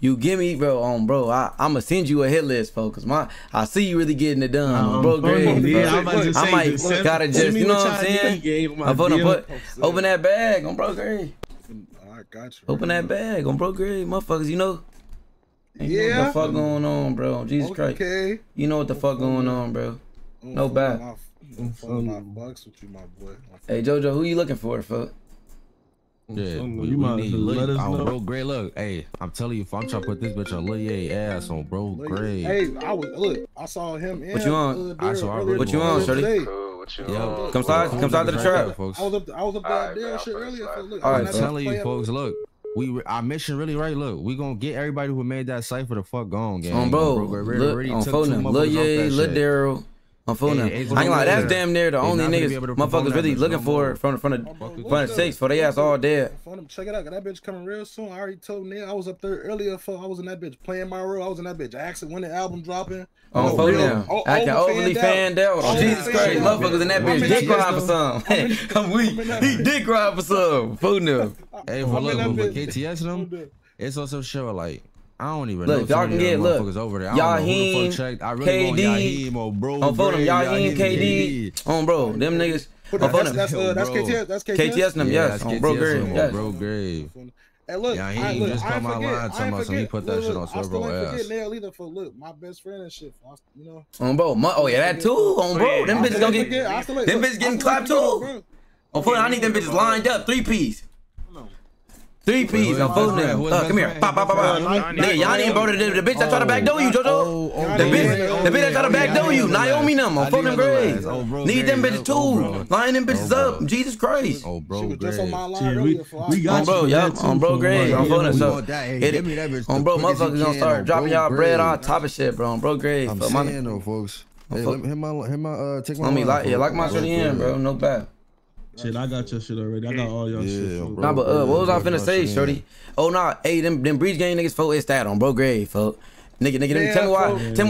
You give me, bro. Bro, I'ma send you a hit list, folks. I see you really getting it done, bro. Greg, I might gotta just, you know what I'm saying? Open that bag on bro Greg. I got you. Open that bag on bro Greg, motherfuckers. You know. Yeah. What the fuck going on, bro? Jesus Christ. You know what the fuck going on, bro? No bad. Bucks with you, my boy. Hey Jojo, who you looking for, fuck? Yeah, you might let us know. Bro Gray, look, hey, I'm telling you, if I'm trying to put this bitch on Lil Yai ass on Bro Gray. Hey, I was I saw him. What you on? What you on, Shirley? Yo, come slide to the trap, folks. I was up there and shit earlier. All right, I'm telling you, folks, look. Our mission really right. Look, we gonna get everybody who made that cipher the fuck gone, gang. On phone them, Lil Yai, Lil Daryl. On phone them. I ain't like that's damn near the only niggas motherfuckers really looking for from the six for they ass all dead. Check it out, that bitch coming real soon. I already told Neil I was up there earlier. I was in that bitch playing my role. I was in that bitch asking when the album dropping. On phone them, acting overly fanned out. Jesus Christ, motherfuckers in that bitch dick ride for some. I'm weak. He dick ride for some. Phone them. Hey, but look, but KTS them, it's also sure like. I don't even know. Y'all can get look. Yahim, KD, on phone them. Yahim, KD, on bro. Them niggas. On phone them. That's KTS. That's KTS. Them yes. On Bro Grave. Yes. Bro Grave. Hey, look, Yahim just come out line talking about something. He put that shit on Bro ass. Look, my best friend and shit. You know. On bro. Oh yeah, that too. On bro. Them bitches gonna get. Them bitches getting clapped too. On phone. I need them bitches lined up 3-piece. 3 P's on phone them. Come here. Pop, pop, pop, pop. Nigga, y'all ain't bro. The bitch that tried to backdoor you, Jojo. The bitch that tried to backdoor you. Naomi them on phone them grades. Need them bitches too. Line them bitches up. Jesus Christ. Oh, bro. We got bro, y'all. On bro grades. On phone them. So, on bro, motherfuckers gonna start dropping y'all bread on top of shit, bro. On bro grades. I'm saying though, folks. Hey, let me take my line. Like my shit in, bro. No bad. Shit, I got your shit already. I got all y'all shit. Bro, nah, but what was I finna say, shorty? Oh nah, hey, them Breach Gang niggas, folk, it's that on Bro Grave, folk. Nigga, yeah, tell me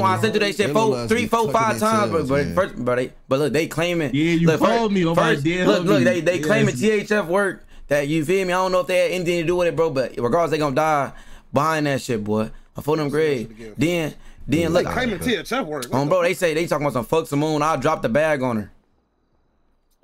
why I sent you that shit 4, 3, 4, 5 times, but look, they claiming. Yeah, you told me. Look, they claiming THF work that you feel me. I don't know if they had anything to do with it, bro. But regardless, they gonna die behind that shit, boy. I phone them Grave. Then look, claiming THF work. Bro, they talking about some fuck Simone. I'll drop the bag on her.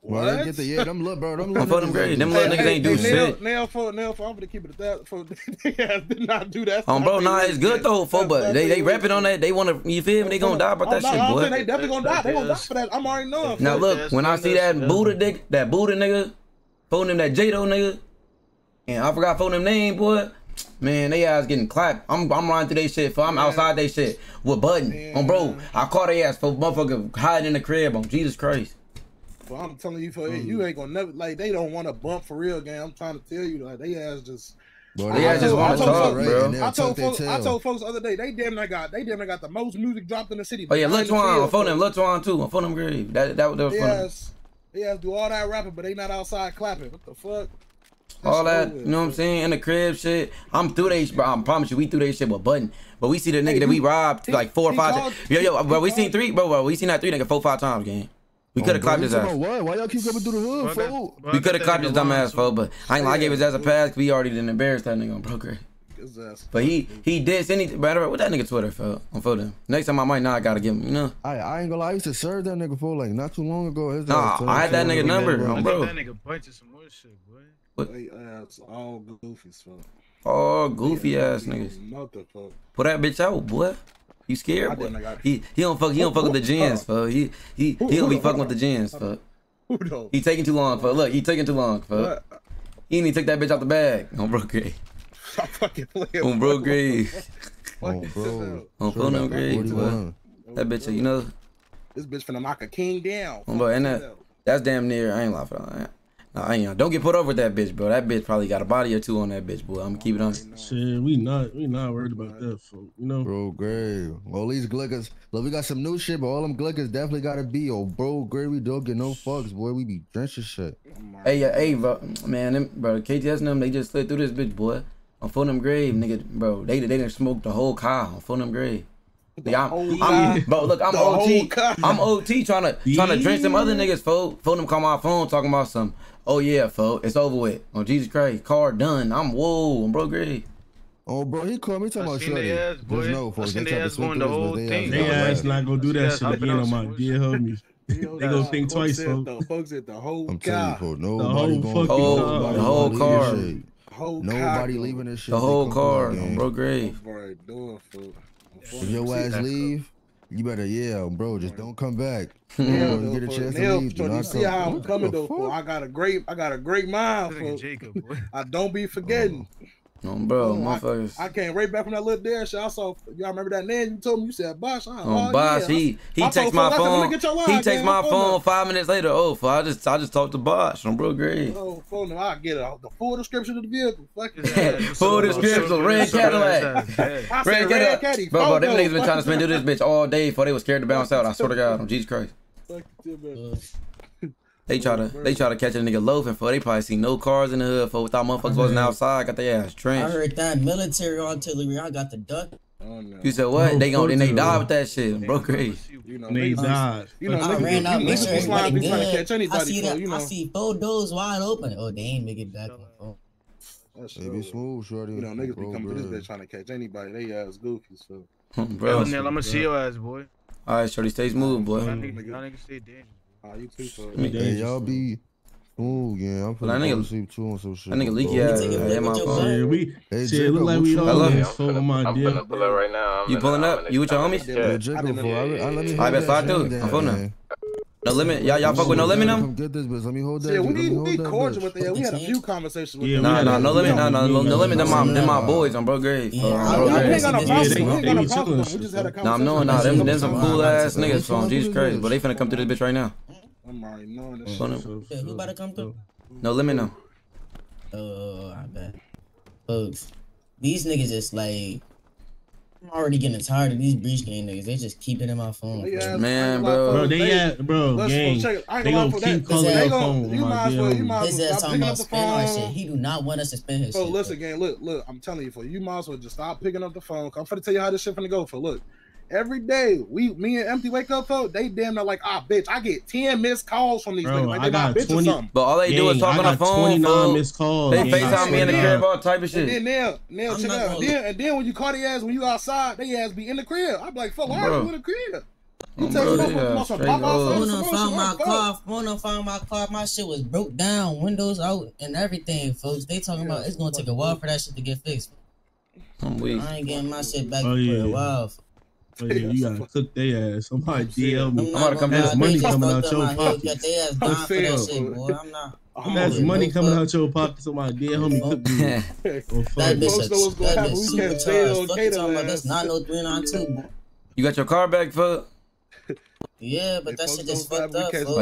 Well, get the them little bro, them little niggas ain't do shit. Now, I'm gonna keep it at that. Did not do that. Bro, nah, it's good though, but they rapping on that. They wanna, you feel me? They gonna die about that shit, boy. They definitely gonna die. They gonna die for that. I'm already knowing. Now look, when I see that Buddha nigga, phone them that Jado nigga, and I forgot phone them name, boy. Man, they ass getting clapped. I'm running through they shit, for I'm outside they shit with button on bro. I caught they ass for motherfucker hiding in the crib on Jesus Christ. But I'm telling you, you ain't gonna never like. They don't want to bump for real, gang. I'm trying to tell you, like they ass just. Bro, they ass just want to talk, bro. I told folks the other day, they damn near got the most music dropped in the city. Oh yeah, Latwan, I'm phoning them. Latwan too, I'm phoning them grave. That was funny. They do all that rapping, but they not outside clapping. What the fuck? All that, you know what I'm saying? In the crib shit. I'm through they shit, I promise you, we through they shit with button. But we see the nigga that we robbed like 4 or 5 times. Yo, bro, we seen 3, bro. We seen that 3 nigga 4 or 5 times, gang. We could have clapped his ass. Why y'all keep coming through the hood, fool? We could have clapped his dumb ass, fool, but I gave his ass a pass because we already didn't embarrass that nigga on broker. But he did send anything. But what that nigga Twitter for? On for them. Next time I might not gotta give him, you know. I ain't gonna lie, I used to serve that nigga for like not too long ago. Nah, I had that nigga number, bro. That nigga punching some more shit, boy. What? All goofy, fool. All goofy ass niggas. Put that bitch out, boy. You scared, boy. He don't fuck with the gens, fuck. He don't be fucking with the gens, fuck. He taking too long, fuck. Look, he taking too long, fuck. He need to take that bitch out the bag. On Bro Gray. I'm fucking playing. On Bro Gray. On phone grade, boy. That bitch, you know. This bitch finna knock a king down. Bro, and that's damn near. I ain't lying for that. Don't get put over with that bitch, bro. That bitch probably got a body or 2 on that bitch, boy. I'm gonna keep it on. Shit, we not worried about that, folks. You know, Bro Gray. All these glickers. Look, we got some new shit, but all them glickers definitely gotta be. Oh, Bro Gray, we don't get no fucks, boy. We be drenching shit. Hey, bro, man, them, bro, KTS and them, they just slid through this bitch, boy. On phone them grave, nigga, bro. They done smoked the whole car on phone them grave. Bro, look, I'm OT. I'm OT trying to drench them other niggas, folks. Phone them, call my phone, talking about some. Oh yeah, folks, it's over with. On Jesus Christ, car done. I'm whoa, Bro Gray. Oh, bro, he called me talking about Shirley. There's no for that type of speculation. Yeah, it's not gonna do that shit again on my dear homie. They gonna think twice, folks. Folks at the whole car. Nobody leaving this shit. The whole car, bro, grave. If your ass leave, you better, yeah, bro, just don't come back. Yeah, get a chance to leave. You see how I'm coming though, fool. I got a great mind, fool. I don't be forgetting. No, bro, motherfuckers. I came right back from that little dare shit. I saw, y'all remember that name you told me? You said Bosh. Bosh, he texts my phone. He texts my phone 5 minutes later. Oh, I just talked to Bosh. I'm real great. Oh, phone, I get the full description of the vehicle. Fuck it. Full description, red Cadillac. Red Cadillac. Bro, them niggas been trying to spend this bitch all day before they was scared to bounce out. I swear to God, I'm Jesus Christ. Fuck you, man. They try to catch a nigga loafing for. They probably see no cars in the hood for without motherfuckers wasn't outside. Got their ass drenched. I heard that military artillery. I got the duck. Oh, no. You said what? No, they died with that shit, bro. Crazy. They died. I ran out, make sure everybody good. I see four doors wide open. Oh damn, nigga, back on. Oh. They be smooth, shorty. You know niggas be coming to this bitch trying to catch anybody. They ass goofy, so. Bro, Nel, I'ma see your ass, boy. All right, shorty, stay smooth, boy. Niggas stay dangerous. Y'all be, ooh, yeah, I'm finna sleep too on some shit. That nigga Leaky ass, shit, look like we all in full on my deal. I'm pulling up right now. You pulling up? You with your homies? Yeah, I bet slide through. I'm pulling up. No limit, y'all fuck with no limit now? Get this bitch, let me hold that. Yeah, we cordial with that. We had a few conversations with them. Nah, no limit, no limit. Them my boys on bro grade. We just had a conversation. Nah, them some cool ass niggas from Jesus Christ, but they finna come through this bitch right now. I'm already knowing this shit. Who about to come through? No limit now. Oh, I bet. Folks, these niggas just like, I'm already getting tired of these Breach Gang niggas. They just keep it in my phone. Man, bro. Bro, gang. They gonna keep calling my phone. His ass talking about spend our shit. He do not want us to spend his shit. Bro, listen, gang. Look. I'm telling you, you might as well just stop picking up the phone. I'm finna tell you how this shit finna go. Look. Every day, me and Empty wake up, though, they damn near like, bitch, I get 10 missed calls from these niggas. Like, they got bitch or something. But all they do is talk on the phone, 29 missed calls. They FaceTime me in the crib, all type of shit. And then, check out. And then when you call their ass, when you outside, they ass be in the crib. I'm like, fuck, why are you in the crib? You text me from I wanna find my car. My shit was broke down, windows out, and everything, folks. They talking about it's gonna take a while for that shit to get fixed. I'm weak. I ain't getting my shit back for a while. Oh, yeah, you gotta cook their ass. Somebody DM me. I'm about to come out. That's money coming out your pocket. That's money coming out your pocket. Somebody DM me. Cook me. That bitch super charged. Fuck you talking about. That's not no 392. You got your car back, fuck? Yeah, but that shit just fucked up. Kato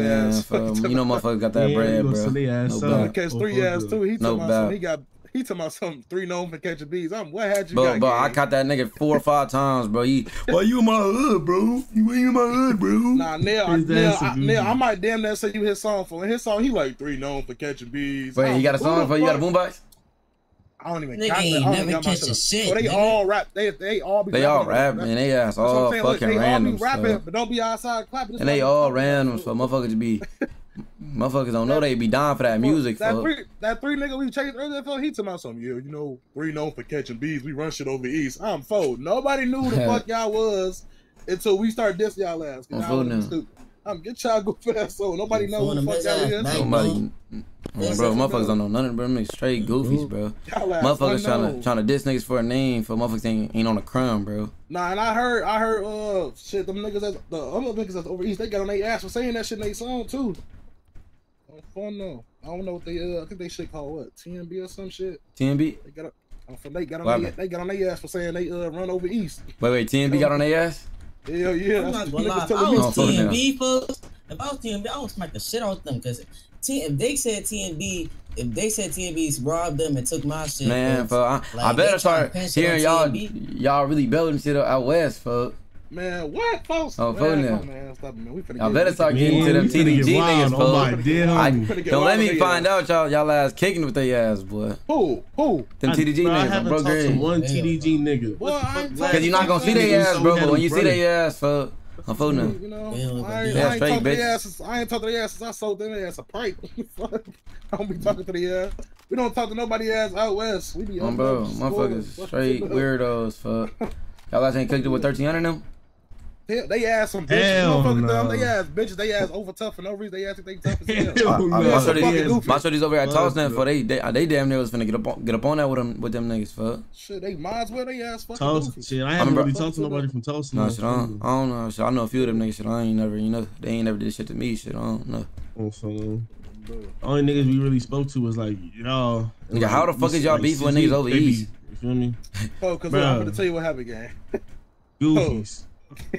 ass. You know motherfuckers got that bread, bro. Catch three ass too. He told me he got. He talking about something three known for catching bees. Bro, I caught that nigga 4 or 5 times, bro. You in my hood, bro? You ain't in my hood, bro. Nah, Nell, I might damn that say you his song for. His song, he like three known for catching bees. Wait, you got a song for? You got a boombox? I don't even. They all rap. They all rapping. They ass all fucking random. They all be rapping, but don't be outside clapping. And they all random, so motherfuckers be. Motherfuckers don't know they be down for that music. That three nigga we chased earlier, he talking about something. Yeah, you know, three known for catching bees. We run shit over east. I'm fold. Nobody knew who the fuck y'all was until we start dissing y'all ass. Get y'all go for that soul. Nobody knows who the fuck y'all is. Nobody. Bro, motherfuckers don't know nothing, bro. They straight goofies, bro. Motherfuckers trying to diss niggas for a name, for motherfuckers ain't on a crumb, bro. Nah, and I heard, shit, them niggas, the other niggas that's over east, they got on their ass for saying that shit in their song too. I don't know what they I think they shit called what TNB or some shit. TNB. They got on their ass for saying they run over east. Wait, TNB got on their ass? Hell yeah. I'm not gonna lie. If I was TNB, folks, if I was TNB, I would smack the shit out of them because if they said TNB's robbed them and took my shit, man, folks, I better start hearing y'all really building shit out west, folks. Man, what, folks? Oh, man, stop it, man. I better start getting to them TDG niggas, folks. Don't let me find out y'all ass kicking with their ass, boy. Who? Them TDG niggas. I haven't talked to one TDG nigga. Because you're not going to see their ass, bro. But when you see their ass, fuck. I'm folding them. I ain't talking to their ass since I sold them ass a prank. I don't be talking to their ass. We don't talk to nobody ass out west. We be on bro. Motherfuckers straight weirdos. Fuck. Y'all guys ain't cooked it with 1,300 now? Hell, they ass some bitches. Motherfuckers dumb. They ass bitches. They ass over tough for no reason. They ass think they tough as hell. My shorties over here at Toss them for they damn near was finna get up on that with them niggas. Fuck. Shit, they might as well they ass fucking Toss. Shit, I ain't really talked to nobody from Toss. No shit, I don't know. Shit, I know a few of them niggas. Shit, I ain't never, you know, they ain't never did shit to me. Shit, I don't know. Only niggas we really spoke to was like y'all. Nigga, how the fuck is y'all beef with niggas over east? You feel me? Oh, cause I'm gonna tell you what happened, gang. Goofies.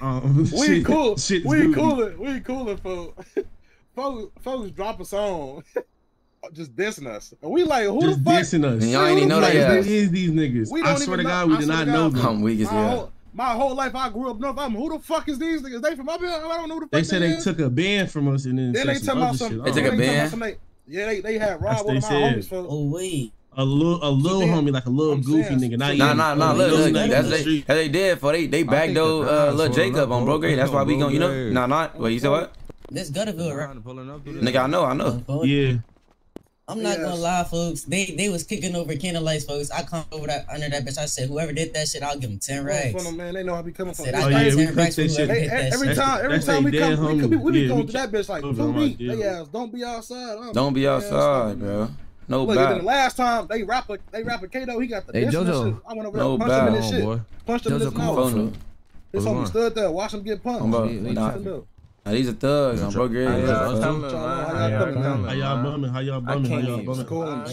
We coolin', folks drop a song, just dissing us. And we like, who just the fuck? Dissing us. Y'all ain't even know that is these niggas. I swear to God, we did not know them. I'm weak as hell. My whole life, I grew up north. I'm who the fuck is these niggas? They from up here? I don't know who the fuck they said they took a band from us and then they took out some. They took a band. Yeah, they had robbed one of my homies. Oh wait. A little homie, like a little goofy nigga. Nah, look, that's they did for they backdoor little Jacob on bro grade. That's why we gon' you know. Wait, you said what? This Gutterville, right? Nigga, I know. Yeah. I'm not gonna lie, folks. They was kicking over candlelights, folks. I come over that under that bitch. I said, whoever did that shit, I'll give them 10 racks. Man, they know I be coming from. Oh yeah, we cook that shit. Every time we come, we be going to that bitch like 2 weeks. Yeah, don't be outside. Don't be outside, bro. No look, the last time they rapper Kato, he got the Jojo. I went over there and punched him in this shit. Boy. Punched him in his mouth. His homie stood there, watched him get punched. Nah, these are thugs. I'm broke. How y'all bumming?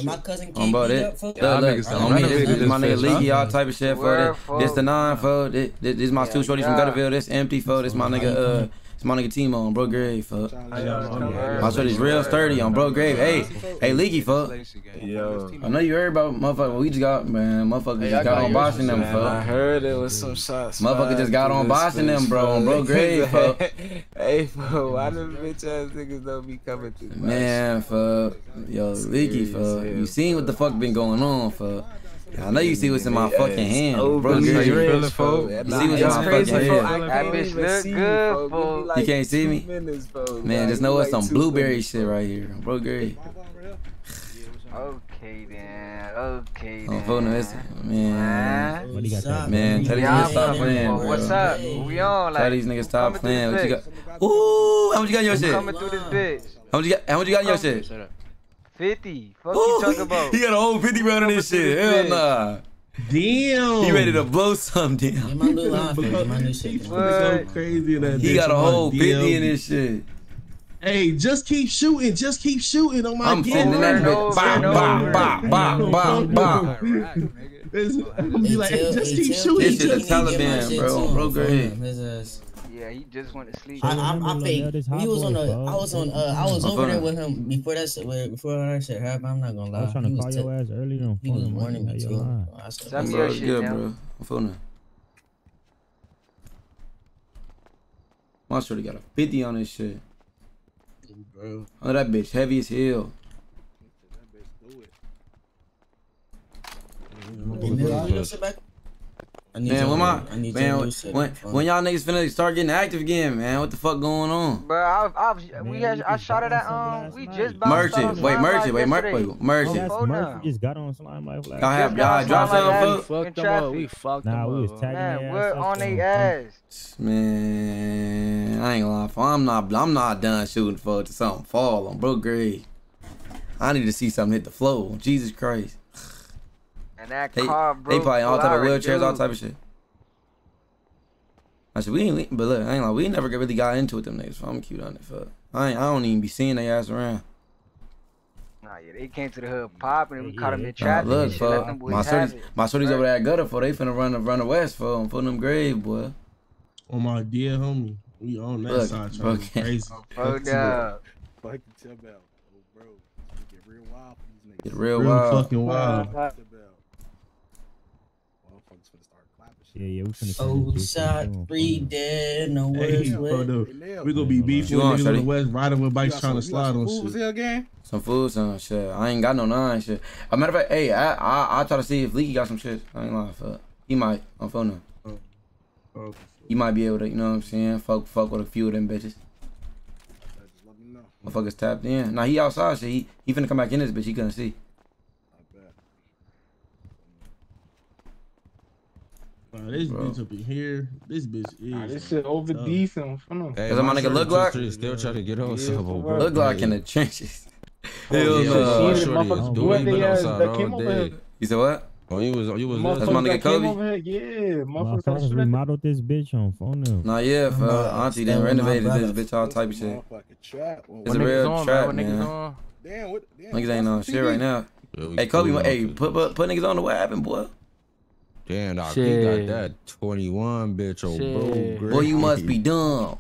My cousin Kiki up for my nigga Leaky, all type of shit for it. This the 9 for it. This my 2 shorties from Gutterville. This empty for this my nigga It's my nigga Timo on bro grave, fuck. My shit is real sturdy on bro grave. Hey, Leaky, fuck. Yo. I know you heard about motherfucker. We just got, man, motherfucker just got on boxing them, fuck. I heard it was some shots. Motherfucker just got on boxing them, bro, on bro grave, fuck. Hey, fuck, why them bitch ass niggas don't be coming through? Man, fuck. Yo, Leaky, fuck. You seen what the fuck been going on, fuck. I know you see what's in my fucking hand, bro. You see what's in my fucking hand. That bitch look good, bro. You can't see me? Man, just know it's some blueberry shit right here, bro. Gary. Okay then. I'm phoning this, man. Man, tell these niggas stop playing, bro. What's up? We on, like. Tell these niggas stop playing. What you got? Ooh, how much you got in your shit? Coming through this bitch. How much you got in your shit? 50. Fuck you talking about. He got a whole 50 round in this shit. Hell nah. Damn. He ready to blow something down. My new line, my new shit. So crazy in that. He got a whole 50 in this shit. Hey, just keep shooting on my game. I'm sending that bitch. Bop. Just keep shooting. This is the Taliban, bro. Bro, go ahead. Yeah, he just went to sleep. I fake. I was over there with him before that shit happened. I'm not gonna lie. I was trying to call your ass earlier on. He was warning me too. Tell me your shit, bro. I'm feeling it. My shorty got a 50 on this shit. Bro. Oh, that bitch heavy as hell. Man, when y'all niggas finna start getting active again, man? What the fuck going on? Bro, I shot at that we just merchant. Merchant. Murphy just got on slime life. Y'all dropped something, fuck. Fucked them up. We fucked them up. Nah, we was tagging their ass. We're on their ass. Man, I ain't gonna lie. I'm not done shooting for it to something fall on bro grade. I need to see something hit the floor. Jesus Christ. And that car, bro. They probably all type of wheelchairs, all type of shit. I said, we never really got into it with them niggas. So I'm cute on it, fuck. I don't even be seeing their ass around. Nah, yeah, they came to the hood popping and we caught them in traffic. Look, fuck. My shorties over that gutter, for they finna run the west, for I'm putting them grave, boy. On my dear homie, we on that side, trying to be crazy. Fuck down. Fuck the tip out, bro. Get real wild for these niggas. Get real wild. Real fucking wild. Yeah, we finna dead, no words left. We gonna be beefing with the west, riding with bikes, trying to slide on shit. Some food, some shit. I ain't got no 9 shit. A matter of fact, hey, I try to see if Leaky got some shit. I ain't lying, fuck. He might. I'm phoning him. You might be able to, you know what I'm saying? Fuck with a few of them bitches. Motherfuckers tapped in. Nah, he outside shit. He finna come back in this bitch. He couldn't see. Bro, this bitch up in here. This bitch is. Nah, this shit over decent. Hey, is my nigga Look Lock? Still trying to get on some Look Lock in the trenches. Hell no. You said what? Oh, you was. That's my nigga Kobe. Yeah, motherfucker. Remodeled this bitch on phone now. Nah, yeah, for auntie then renovated this bitch, all type of shit. It's a real trap, man. Damn, what? Niggas ain't on shit right now. Hey, Kobe, hey, put niggas on the what happened, boy. Damn, dog, he got that 21, bitch. Oh, shit. Bro, boy, you must be dumb.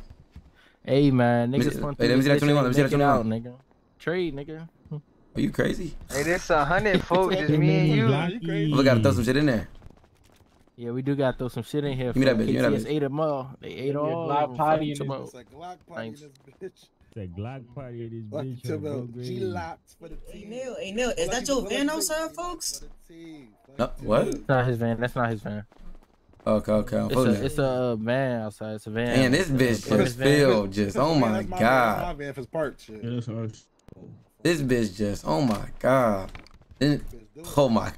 Hey, man, niggas. Hey, let me see that 21. Let me see that 21, nigga. Trade, nigga. Are you crazy? Hey, this 100 folks, just me and you. We gotta throw some shit in there. Yeah, we do gotta throw some shit in here. Give me that bitch. KTS ate them all. They ate all. Glock party in this bitch. That Glock party in this bitch. G locked for the team. Hey, Neil, is that your van outside, folks? No, what? It's not his van. That's not his van. Okay, okay. It's a van outside. It's a van. Man, this bitch just filled just. Oh my god. My van is parked. Shit. Yeah, that's harsh. This bitch just, oh my god. This, oh my god.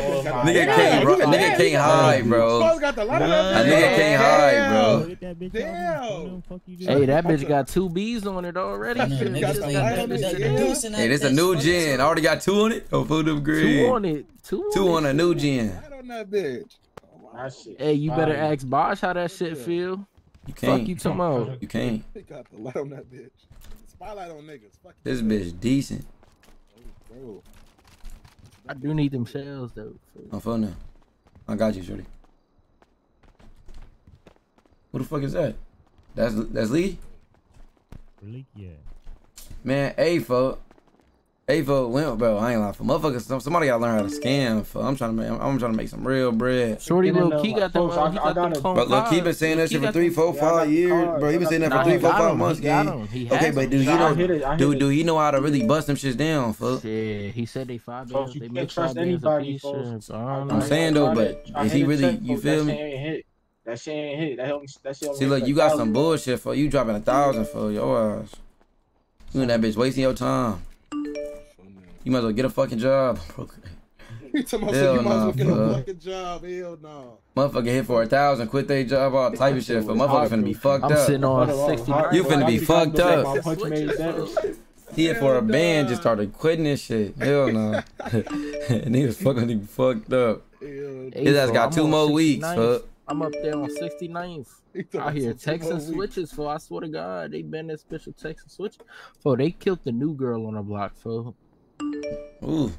Oh my nigga can't, bro. Nigga can't hide, bro. A nigga can't hide, bro. Damn. Hey, that bitch got 2 Bs on it already. Hey, this a new gen. I already got 2 on it. Oh, food upgrade. 2 on it. 2 on a new gen. Hey, you better ask Bosh how that shit feel. You can't. Fuck you, Timo. You can't. They got the light on that bitch. On niggas. Fuck this bitch decent. Oh, bro. I do need them shells though. I'm fun now. I got you, Shirley. Who the fuck is that? That's Lee? Leaky, yeah. Man, A-Fo went, bro. I ain't lying for motherfuckers. Somebody gotta learn how to scam. For I'm trying to make some real bread. Shorty Lil Key got them. But Lil Key been saying that shit for 3, 4, 5 years, bro. He been saying that for 3, 4, 5 months, gang. Okay, but do he know how to really bust them shits down, fuck? Yeah, he said they 5 days. They make trust anybody. I'm saying though, but is he really? You feel me? That shit ain't hit. That help me. That shit. See, look, you got some bullshit for you dropping 1,000 for your ass. You and that bitch wasting your time. You might as well get a fucking job. You might as well get a fucking job. Hell no. Motherfucker hit for 1,000, quit their job, all type of shit. For motherfucker finna be fucked up. I'm sitting on 60. You finna be fucked up. He hit for a band, just started quitting this shit. Hell no. And he was fucking fucked up. His ass got 2 more weeks, fuck. I'm up there on 69th. Out here, Texas switches, for I swear to God, they been that special Texas switch. For they killed the new girl on the block, for. Ooh,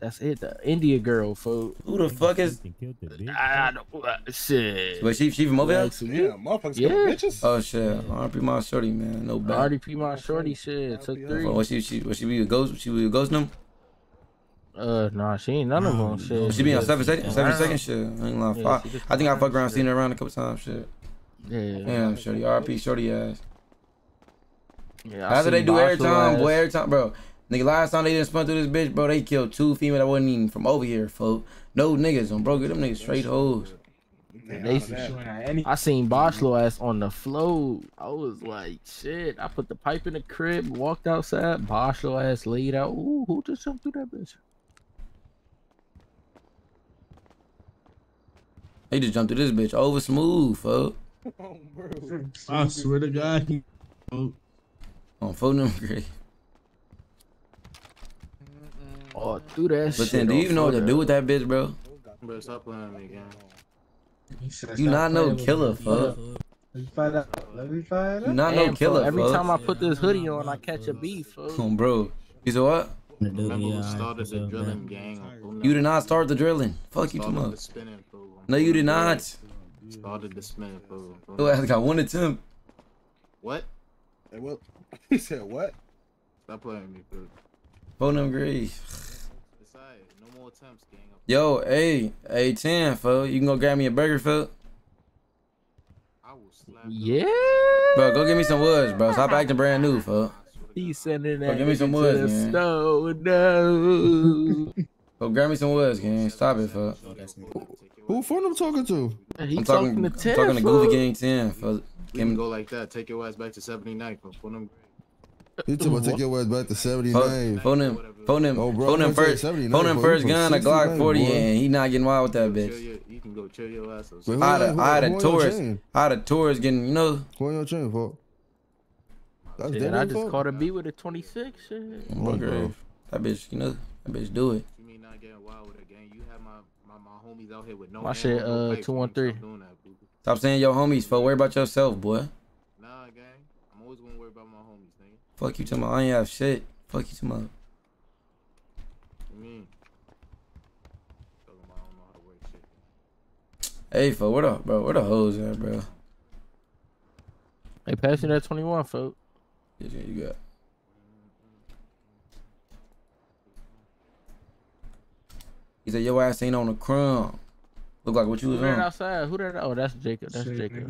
that's it. The India girl, fool. Who the fuck is? I don't shit. But she from over here. Yeah, motherfuckers, yeah. Bitches. Oh shit, RP my shorty, man. No bad. RP my shorty, shit. Took 3. Was she be a ghost? She be a ghost them? Nah, she ain't none of them. Shit. She be on 7 seconds. 7 seconds, shit. I ain't lying. Yeah, I think I fuck around, seen her around a couple times, shit. Yeah. Damn, shorty. RP shorty ass. Yeah. How do they do every time, boy? Every time, bro. Nigga, last time they didn't spun through this bitch, bro, they killed 2 females that wasn't even from over here, folk. No niggas on bro, get them niggas straight hoes. I seen Bosh Low ass on the floor. I was like, shit. I put the pipe in the crib, walked outside. Bosh Low ass laid out. Ooh, who just jumped through that bitch? He just jumped through this bitch over smooth, folk. Oh, bro. I swear to God. On phone number. Oh, do that shit. But then, do you even know what to do with that bitch, bro? Bro, stop playing me, gang. You not no killer, fuck. Let me find out. You not no killer, fuck. Every time I put this hoodie on, I catch a beef, fuck. Bro, you said what? Remember who started the drilling, gang. You did not start the drilling. Fuck you, Timo. No, you did not. Started the spinning, fool. Your ass got 1 attempt. What? Hey, what? He said what? Stop playing me, bro. Phone number 3. No more attempts, gang. Yo, hey, A10, fool. You can go grab me a burger, fool. I will slap. Yeah. Bro, go get me some woods, bro. Stop acting brand new, fool. He's sending that. Go get me some woods, man. No, no. Go grab me some woods, gang. Stop it, fool. Who phone I'm talking to? I'm talking to 10. I'm talking to Goofy Gang 10, fool. Can go like that. Take your ass back to 79, fool. Phone number. He's about to get wet back to 79. Phone him. Oh, bro, phone him first. Phone him first gun, a Glock 40, bro. And he not getting wild with that bitch. You can go chill your ass. I had a tourist getting, you know. Who on your chain, fuck? That's shit, I just caught a B with a 26. Shit. Bro. That bitch, you know, that bitch do it. You mean not getting wild with a gang? You have my homies out here with no. My shit, 213. Stop saying your homies, fuck. Worry about yourself, boy. Nah, gang. I'm always gonna worry about my homies, nigga. Fuck you to my. I ain't have shit. Fuck you to my. Hey, fuck. What up, bro? Where the hoes at, bro? They passing that 21, folk. Yeah, you got. He said, your ass ain't on the crumb. Look like what you was on. Who that outside? Who that? Oh, that's Jacob. That's Jacob.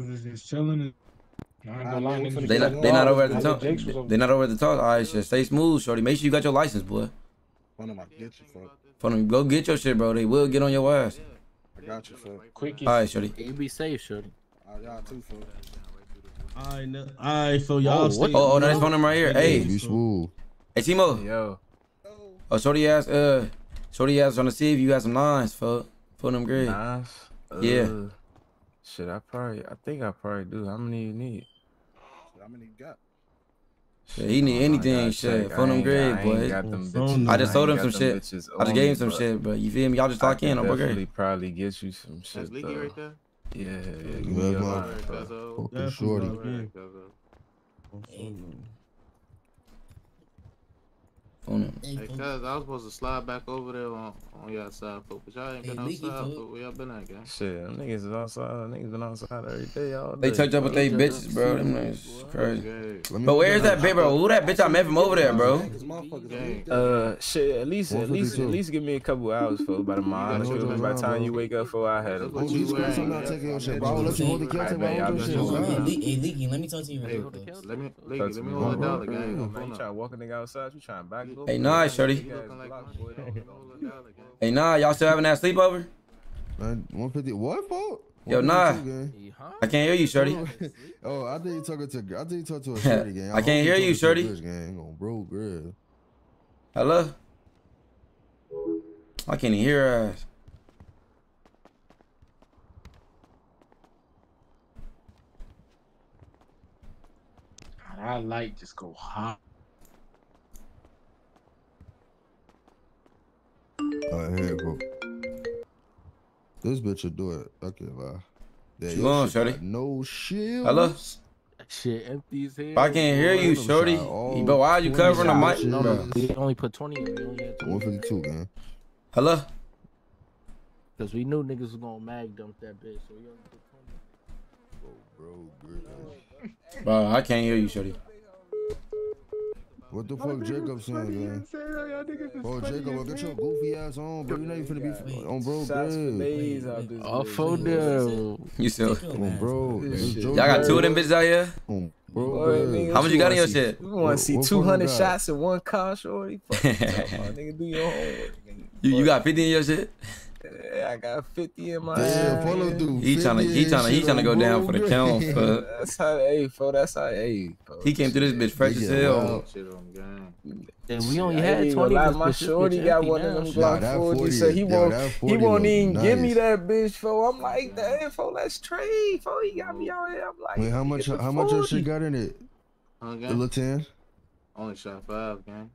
They not over at the top. They not over at the top. All right, shit. Stay smooth, shorty. Make sure you got your license, boy. Phone them, go get your shit, bro. They will get on your ass. I got you, fool. All right, shorty. You be safe, shorty. All right, y'all too, fool. All right, so y'all stay. Oh, no, that's phone him right here. Hey. Hey, Timo. Yo. Oh, shorty ass trying to see if you got some nines, fuck. Phone them great. Nines? Yeah. Shit, I think I probably do. How many you need? How many you got? Shit, he need anything, shit. Phone him great, boy. I just sold him some shit. I just gave him some shit, bro. You feel me? Y'all just talk in. I'm definitely probably get you some shit. That's Leaky right there? Yeah. Give me fucking shorty. Phone him. Hey, cuz, I was supposed to slide back over there on y'all side, but y'all ain't been outside, but where y'all been at, gang? Shit, them niggas is outside. Niggas been outside every day, all day. They touch up with they bitches, bro. Them niggas crazy. But where's that bitch, bro? Who that bitch I met from over there, bro? Shit, at least give me a couple hours for about a mile. By the time you wake up, for I had a bunch of wearing. I'm not taking your shit, bro. Let you hold the couch and I'll do shit. Hey, Leaky, let me talk to you real quick. Let me hold it down, gang. You trying to walk a nigga outside? You trying to back? Hey, nah, shorty. Hey, nah, y'all still having that sleepover? 150. What, bro? Yo, nah. I can't hear you, shorty. Oh, I think you talking to. I think you talking to a shorty gang. I can't hear you, shorty. Bro. Hello. I can't hear her ass. I like just go hot. Alright, here you go. This bitch will do it. I can't lie. Yeah, she gone, shorty. No shield. Hello? Shit, empty as hell. I can't hear you, shorty. Bro, why are you covering the mic? No. We only put 20 in. 152, man. Hello? Because we knew niggas was going to mag dump that bitch, so we only put 20. Oh, bro. Bro, I can't hear you, shorty. What the fuck Jacob saying, man? Bro, Jacob, get your goofy ass on, bro. You know you finna be on, bro. Good. Awful deal. You still on, bro. Y'all got two of them bitches out here? Bro. How much you got in your shit? We want to see 200 shots in one car, shorty. Nigga, do your homework. You got 50 in your shit? Yeah, I got 50 in my ass. He tryna go down for the count. That's how, hey, bro. That's how, hey. Bro. He came through this bitch fresh as hell. And we only had 20. My shorty got one of them Glock 40, so he won't even give me that bitch, for. I'm like, damn, for let's trade, for he got me out here. I'm like, wait, how much your shit got in it? The Latwan? Only shot 5, gang.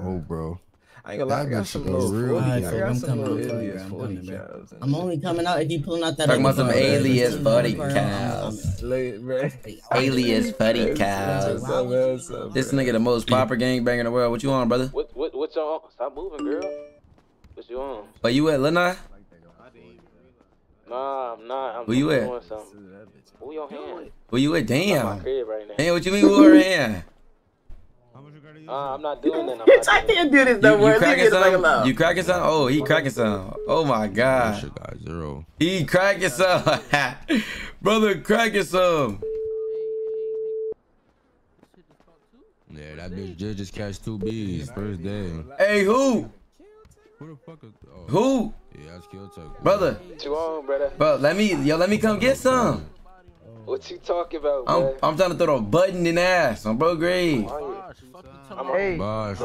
Oh, bro. I ain't gonna lie, I got some real. I'm only coming out if you pulling out that. Talking about some alias buddy cows. Alias buddy cows. This nigga the most proper gangbanger in the world. What you on, brother? What's on? Stop moving, girl. What you on? Are you at Lanai? Nah, I'm not. Where you at? Who your hand? Where you at? Damn. Damn, what you mean who her hand? I'm not doing that. I can't do this no more. You cracking some? Oh, he cracking some. Oh my god. Shit got 0. He cracking some. Brother cracking some. Yeah, that bitch just catch 2 Bs first day. Hey, who? Who the fuck is, oh, who? Yeah, that's kill talk. Brother. Bro, let me come get some. What you talking about, man? I'm trying to throw a button in the ass on bro grade. Hey, you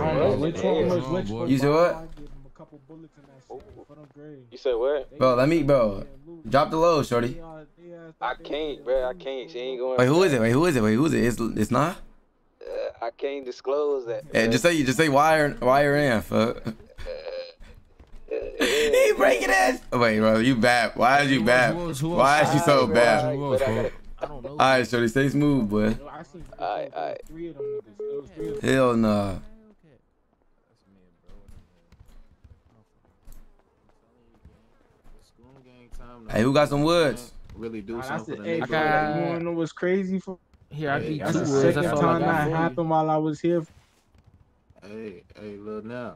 said what? You said what? Bro, let me, bro. Drop the low, shorty. I can't, bro. I can't. She ain't going. Wait, who is it? Wait, who is it? Wait, who is it? It's not. I can't disclose that. Hey, just say wire in. Fuck. He breaking ass. Wait, bro, you bad. Why is you bad? Why is you so bad? All right, shorty, stay smooth, boy. All right. Hell nah. Hey, who got some woods? Really do something. I got. You wanna know what's crazy? For here, I beat 2 woods. Second time that happened while I was here. Hey, look now.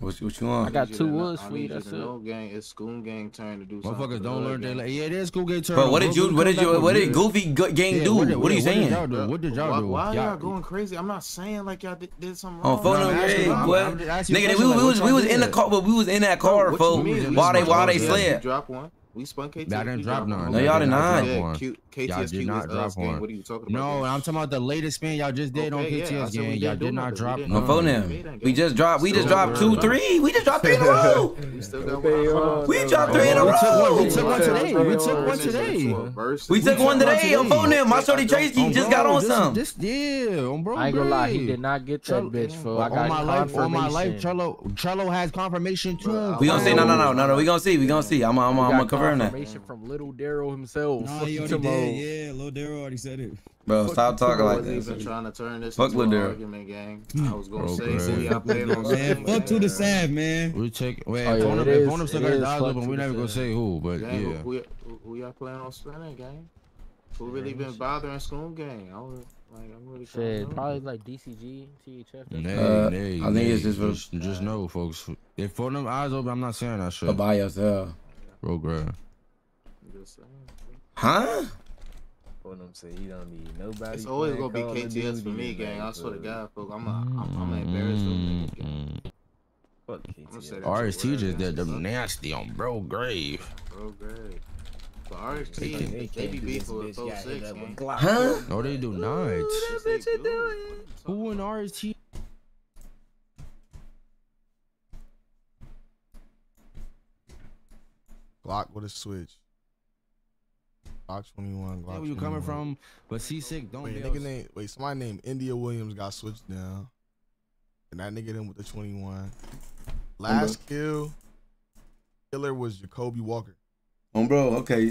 What you want? I got 2 woods for you. That's it. It's school gang turn to do something. Motherfuckers don't learn their lesson. Yeah, it is school gang turn. But what did Goofy Gang do? What are you saying? What did y'all do? Why y'all going crazy? I'm not saying like y'all did something wrong. Oh, phone hey, boy. Nigga, we was in the car, but we was in that car, folks. While they slid. Drop one. We spun KTS. I didn't drop none. No, y'all did not. KTS did not drop one. What are you talking about? No, I'm talking about the latest spin y'all just did on KTS game. Y'all did not drop none. Phone him. We just dropped 2, 3. We just dropped 3 in a row. We dropped 3 in a row. We took one today. On phone him. My shorty Trayce just got on some. This deal, bro. I ain't gonna lie. He did not get that bitch, fool. I got confirmation. On my life, Trello has confirmation too. We gonna see. No. We gonna see. I'm gonna cover. Information from Lil Daryl himself. Nah, he already did. Yeah, Lil Daryl already said it. Bro, stop talking like that. Fuck Lil Daryl. I was gonna say, see, I played on. Man, fuck to the Sav, man. We check. Wait, phone him still got his eyes open. We never gonna say who, but yeah. Who y'all playing on spinning, gang? Who really been bothering school gang? Probably like DCG, THF. I think it's just know, folks. If phone them eyes open, I'm not saying that shit. By yourself. Bro, grab. Huh? It's always gonna be KTS for me, gang. I swear to God, folks. I'm embarrassed over there, gang. Fuck KTS. RST just did them nasty on Bro Grave. Bro Grave. But RST, they be beefing with 4-6, man. Huh? No, they do not. That's what you doing. Who in RST? Glock with a switch. Glock 21. Glock. Where you coming from? But C6 don't. Wait, somebody named India Williams got switched down, and that nigga them with the 21. Last killer was Jacoby Walker. Oh, bro. Okay.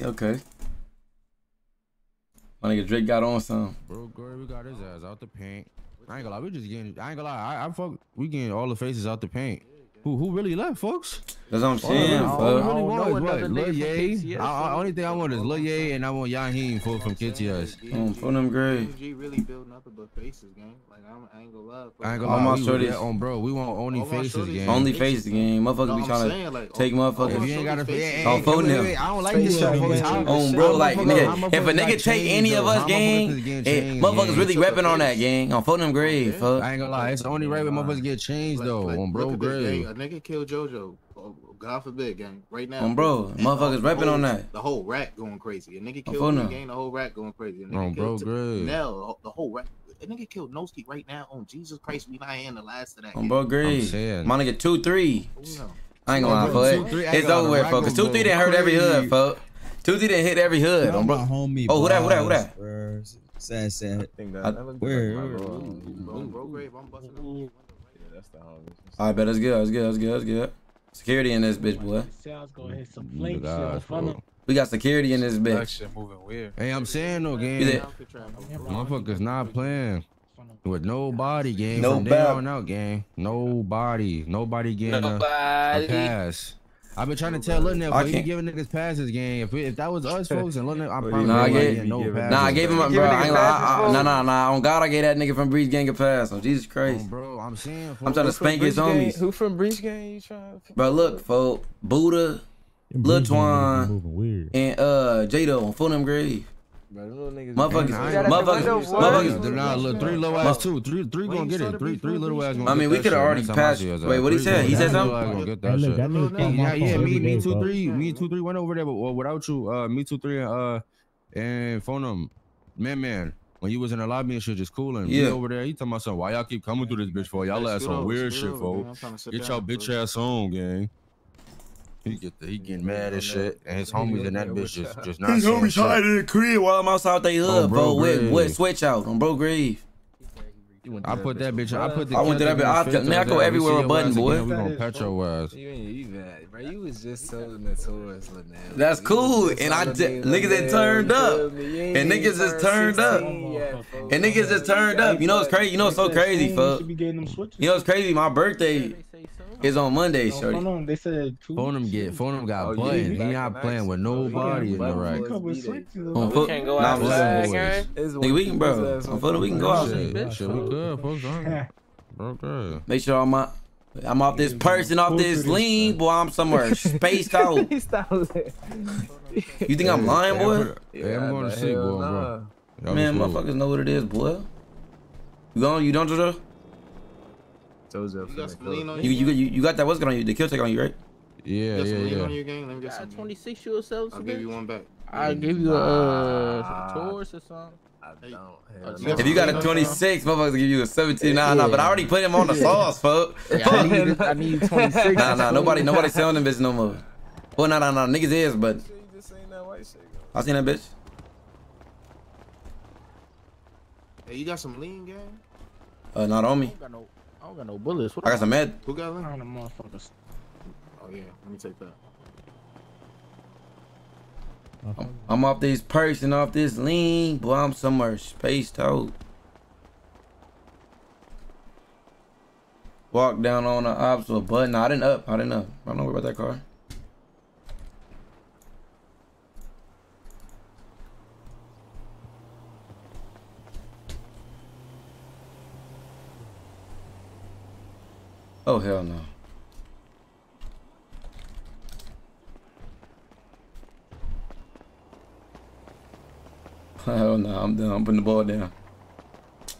My nigga Drake got on some. Bro, we got his ass out the paint. I ain't gonna lie. We getting all the faces out the paint. Who really left, folks? That's what I'm saying. Lil Yai. The only thing I want is Lil Yai, and I want Yahim from KTS. Phone them great. Really building up above faces, gang. Like I ain't gonna lie. All my shorties on, bro. We want only faces, gang. Only faces, gang. Motherfuckers be trying to take motherfuckers. You ain't got to. On phone them. I don't like this shit, folks. On bro, like nigga, if a nigga take any of us, gang, motherfuckers really repping on that, gang. On phone them great, fuck. I ain't gonna lie. It's only right when motherfuckers get changed though. On Bro Grave. A nigga killed JoJo. Oh, God forbid, gang. Right now, bro, motherfuckers rapping on that. The whole rack going crazy. A nigga killed me, gang. The whole rack going crazy. A nigga killed Lil Nel. The whole rack. A nigga killed Noskey right now. On Jesus Christ, we not in the last of that. On Bro Grave. My nigga 2-3. I ain't gonna lie, fuck. It's over with, fuck. 2-3 done hurt every hood, fuck. 2-3 done hit every hood. On Bro. Oh, who that? Sad. Bro Grave, I'm busting. Alright, bet that's good. Security in this bitch, boy. We got security in this bitch. Hey, I'm saying though, gang. Motherfuckers not playing with nobody, gang. From day on out, gang. Nobody getting a pass. I've been trying to tell Lil Nel, we giving niggas passes, gang. If that was us, folks, and Lil Nel, I'm probably not getting no passes. Nah, I gave him a bro. Nah. On God, I gave that nigga from Breach Gang a pass. Oh, Jesus Christ. Bro, I'm saying, folks. I'm trying to spank his homies. Who from Breach Gang you trying to... Bro, look, folks. Buddha, Latwan, and Jado on Full Them Grave. Motherfuckers. Three low ass too. Three gonna get it. Three little ass. I mean, we could have already passed. Wait, what he said? He said something. Yeah. Me 2-3 went over there, but without you, me 2-3 and phone them. Man. When you was in the lobby and shit, just cooling. Yeah. Over there, he talking about something. Why y'all keep coming through this bitch for? Y'all ass some weird shit, fo. Get y'all bitch ass on, gang. He getting mad as shit, and his homies in that bitch just not. His homies tired of the crib while I'm outside they hood, bro. Wet switch out on bro Grieve. I put that bitch. I put the. I went to that bitch. Now I go everywhere with button, boy. We gonna pet your ass. You ain't even, bro. You was just so notorious, Lil Nel. That's cool, and I niggas that turned up, and niggas just turned up, and niggas just turned up. You know it's crazy. You know it's so crazy, fuck. You know it's crazy. My birthday is on Monday, shorty. They said Phone him got buttoned. He not playing with nobody in the right. We can't go outside, gang. Nigga, we can, bro. On foot, we can go outside. Good, folks, okay. Make sure I'm off this person, off this lean, boy. I'm somewhere spaced out. You think I'm lying, boy? Yeah, I'm going to sleep, boy. Nah. Bro. Man, motherfuckers know what it is, boy. You going? You done, Jojo? You got that? What's going on you? The kill take on you, right? Yeah. On your game. Let me get some 26 you or so. I'll give you one back. I'll give you a Taurus or something. I don't. If you got a 26, motherfuckers give you a 17. Nah, but I already put him on the sauce, fuck. I need 26. Nah, nobody selling them bitch no more. Well, nah, niggas is, but I seen that bitch. Hey, you got some lean, gang? Not on me. I don't got no bullets. I got some med. Who got lean? On the motherfuckers. Oh yeah, let me take that. I'm off this person, off this lean, boy. I'm somewhere spaced out. Walk down on the obstacle button. Nah, I didn't up. I don't worry about that car. Oh hell no. Hell no, I'm done. I'm putting the ball down.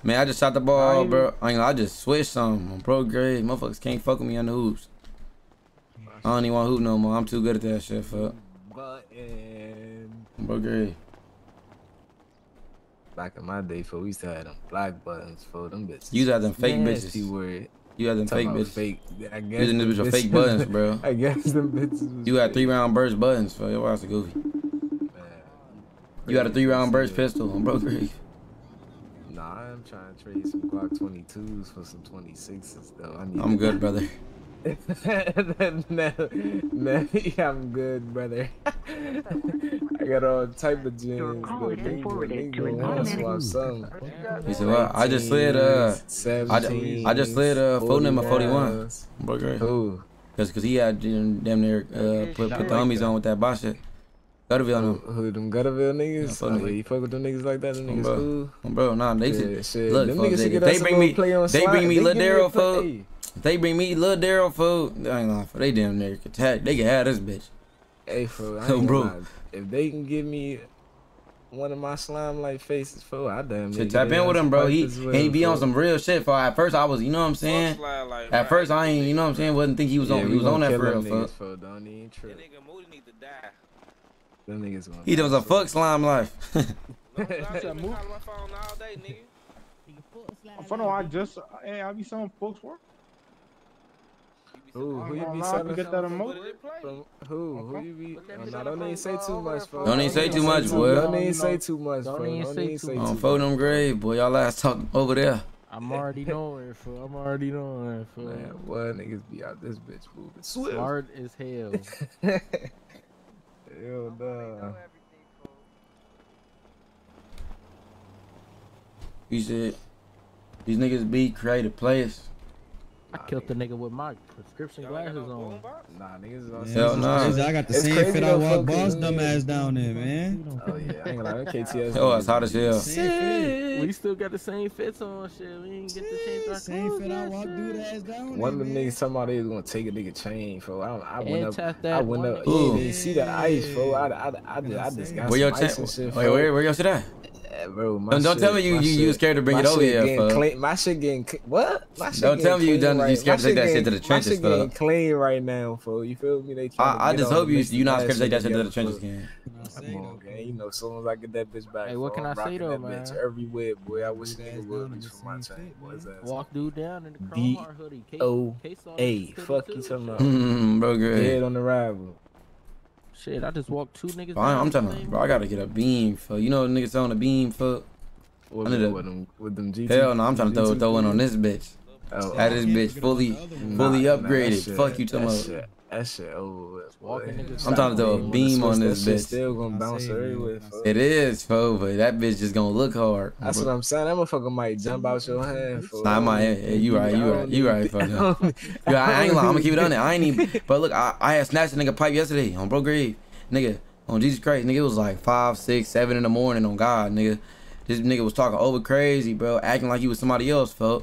Man, I just shot the ball, bro. I just switched some. I'm pro grade. Motherfuckers can't fuck with me on the hoops. I don't even want to hoop no more. I'm too good at that shit, fuck. I'm pro grade. Back in my day, we used to have them black buttons for them bitches. You had them fake bitches. Word. You had them fake bitches. Fake. I guess using them bitches with fake buttons, bro. I guess them bitches. You had 3-round burst buttons, fuck. Your ass is goofy. You got a 3-round burst pistol on bro Grief. Nah, I'm trying to trade some Glock 22s for some 26s though. I'm good, brother. no, I'm good, brother. I got all type of gems. He said, well, I just slid phone number 41. Bro Grief. Who? Cause he had damn near put the homies on with that boss shit. Gutterville, who them Gutterville niggas? Yeah, you fuck with them niggas like that, them niggas cool. Bro, nah, they shit. Look, them folks, niggas they bring me Lil Daryl food. They bring me Lil Daryl food. I ain't lying, for they damn near they can have this bitch. Hey, fool, bro, if they can give me one of my slime like faces, fool, I damn near tap in with him, bro. He be on some real shit. For at first I was, you know what I'm saying. At first I ain't, you know what I'm saying. Wasn't think he was on. He was on that for real, fool. Don't even trip. Nigga, Moody need to die. He does a fuck slime life. I be selling folks work. Who you be selling? Get that emote. Who you be? Don't even say too much, bro. Don't even say too much, boy. Don't even say too much, bro. Don't even say too much. I'm folding them grave, boy. Y'all last talk over there. I'm already knowing, fool. Man, what niggas be out this bitch moving swift. Hard as hell. Yo, duh. He said, these niggas be creative players. I killed the nigga with my prescription glasses on. Nah, niggas is hell no. I got the same fit I walked Boss dumbass down there, man. Oh, yeah. I ain't gonna lie. KTS. Oh, it's hot as hell. We still got the same fits on, shit. We ain't get the change our clothes. Same fit I walked dude ass down there. One of them niggas somebody is gonna take a nigga chain, bro. I went up. You didn't see the ice, bro. I just got some ice and shit. Wait, where your shit at? bro. Don't tell me you use character to bring it over here. My shit getting clean. What? My shit don't tell me you done. You scared to take that shit to the trenches. My shit getting clean right now, fool. You feel me? They I just hope you not scared to take that shit to the trenches again. Come on, man. You know, as soon as I get that bitch back, hey, what can I say though, man? Everywhere, boy. I wish niggas would be for my time. Walk dude down in the Cromar hoodie. D-O-A. Fuck you talking about? Bro, good. Dead on the rival. Shit, I just walked two niggas. Bro, I'm trying to, bro. I gotta get a beam, fuck. You know niggas on a beam, fuck. What with them GT? Hell no, I'm trying to throw in on this bitch. Oh, had this bitch fully upgraded. Nah, fuck you, Timo. That shit over with. I'm trying to throw a beam on this bitch. Still gonna bounce everywhere. It is, fool, but that bitch just gonna look hard. That's what I'm saying. That motherfucker might jump out your hand. Nah, you right, fuck. Yeah, I ain't lying. I'm gonna keep it on it. I ain't even. But look, I had snatched a nigga pipe yesterday on Bro Grave, nigga. On Jesus Christ, nigga. It was like 5, 6, 7 in the morning. On God, nigga. This nigga was talking over crazy, bro. Acting like he was somebody else, fuck.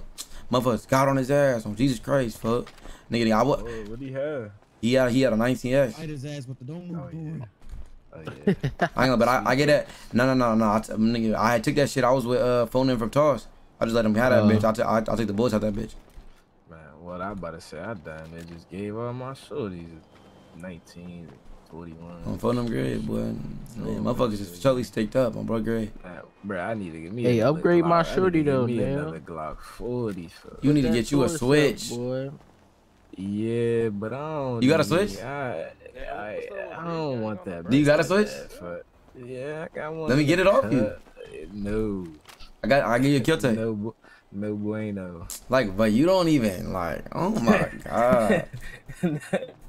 Motherfuckers got on his ass on Jesus Christ, fuck. Nigga, I what? What he have? He had a 19X. His ass with the oh, yeah. I ain't, but I get that. No. Nigga, I took that shit. I was with phone in from Toss. I just let him have that bitch. I took the bullets out that bitch. Man, what I about to say? I damn near just gave all my shorties 19, 41. On phone them grade, boy. Man, motherfuckers just totally sticked up on Bro Grade. Bro, I need to get me. Hey, upgrade Glock. My shorty though, man. Another Glock 40. Fuck. You need to get you a Switch, boy. Yeah, but I don't. You got a Switch? I don't want that. Do you got a Switch? Yeah, I got one. Let me get it off you. No. I give you a kill take. No bueno. Like, but you don't even like. Oh my god.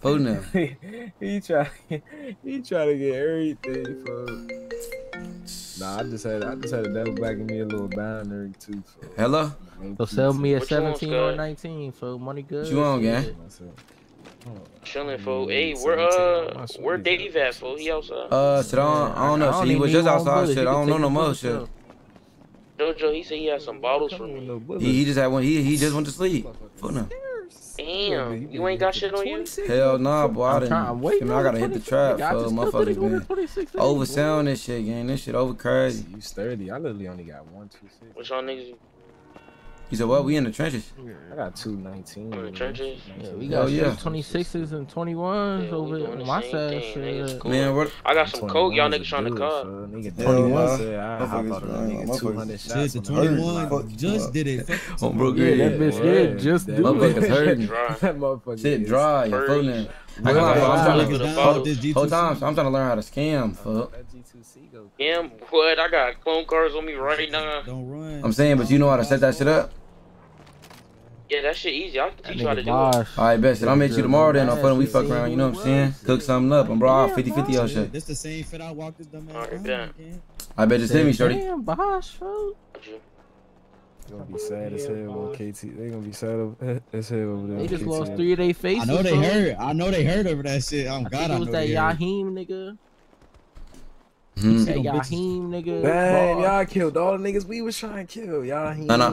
Fool now. He try to get everything, folks. Nah, I just had to double back and me a little binary too. Folks. Hello. So sell me a 17 or 19 for money good. What you on, gang? Chilling, fool. Hey, we're Dave at, fool. He outside. Shit, I don't know. Shit, he was just outside. Shit, I don't know no more. Shit. Dojo, he said he had some bottles for me. He just had one. He just went to sleep. Fool now. Damn, you ain't got shit on you? Hell nah, boy. I didn't. I gotta hit the trap, fool. Motherfuckers been overselling this shit, gang. This shit over crazy. You sturdy. I literally only got 126. What y'all niggas? He said, well, we in the trenches. I got 219. In the trenches? Yeah, we got 26s and 21s over on my side. Shit. Cool. Man, what? I got some coke. Y'all niggas trying to come. 21s? Yeah, I thought nigga 200 shots. The 21 just did it. On Brook Green. That bitch did just do it. Motherfucker's hurting. That motherfucker shit dry. You're fooling. I got whole time, so I'm trying to learn how to scam, fuck. Damn, what? I got clone cars on me right now. Don't run. I'm saying, but you know how to set that shit up? Yeah, that shit easy. I can teach you how to do it. Alright, best shit. I'll meet you tomorrow then. I'm fun. We fuck around, you know what I'm saying? Cook something up. I'm bro, 50-50 your shit. This the same fit I walked this dumb ass. I bet just hit me, shorty. Damn, Bosh, fool. Gonna be sad as hell on KT. They gonna be sad as hell over there. They just KT lost 3 of their faces. I know they heard. I know they heard over that shit. Oh god, I know that Yahim nigga. That Yahim nigga. Man, y'all killed all the niggas we was trying to kill. Yahim. Nah.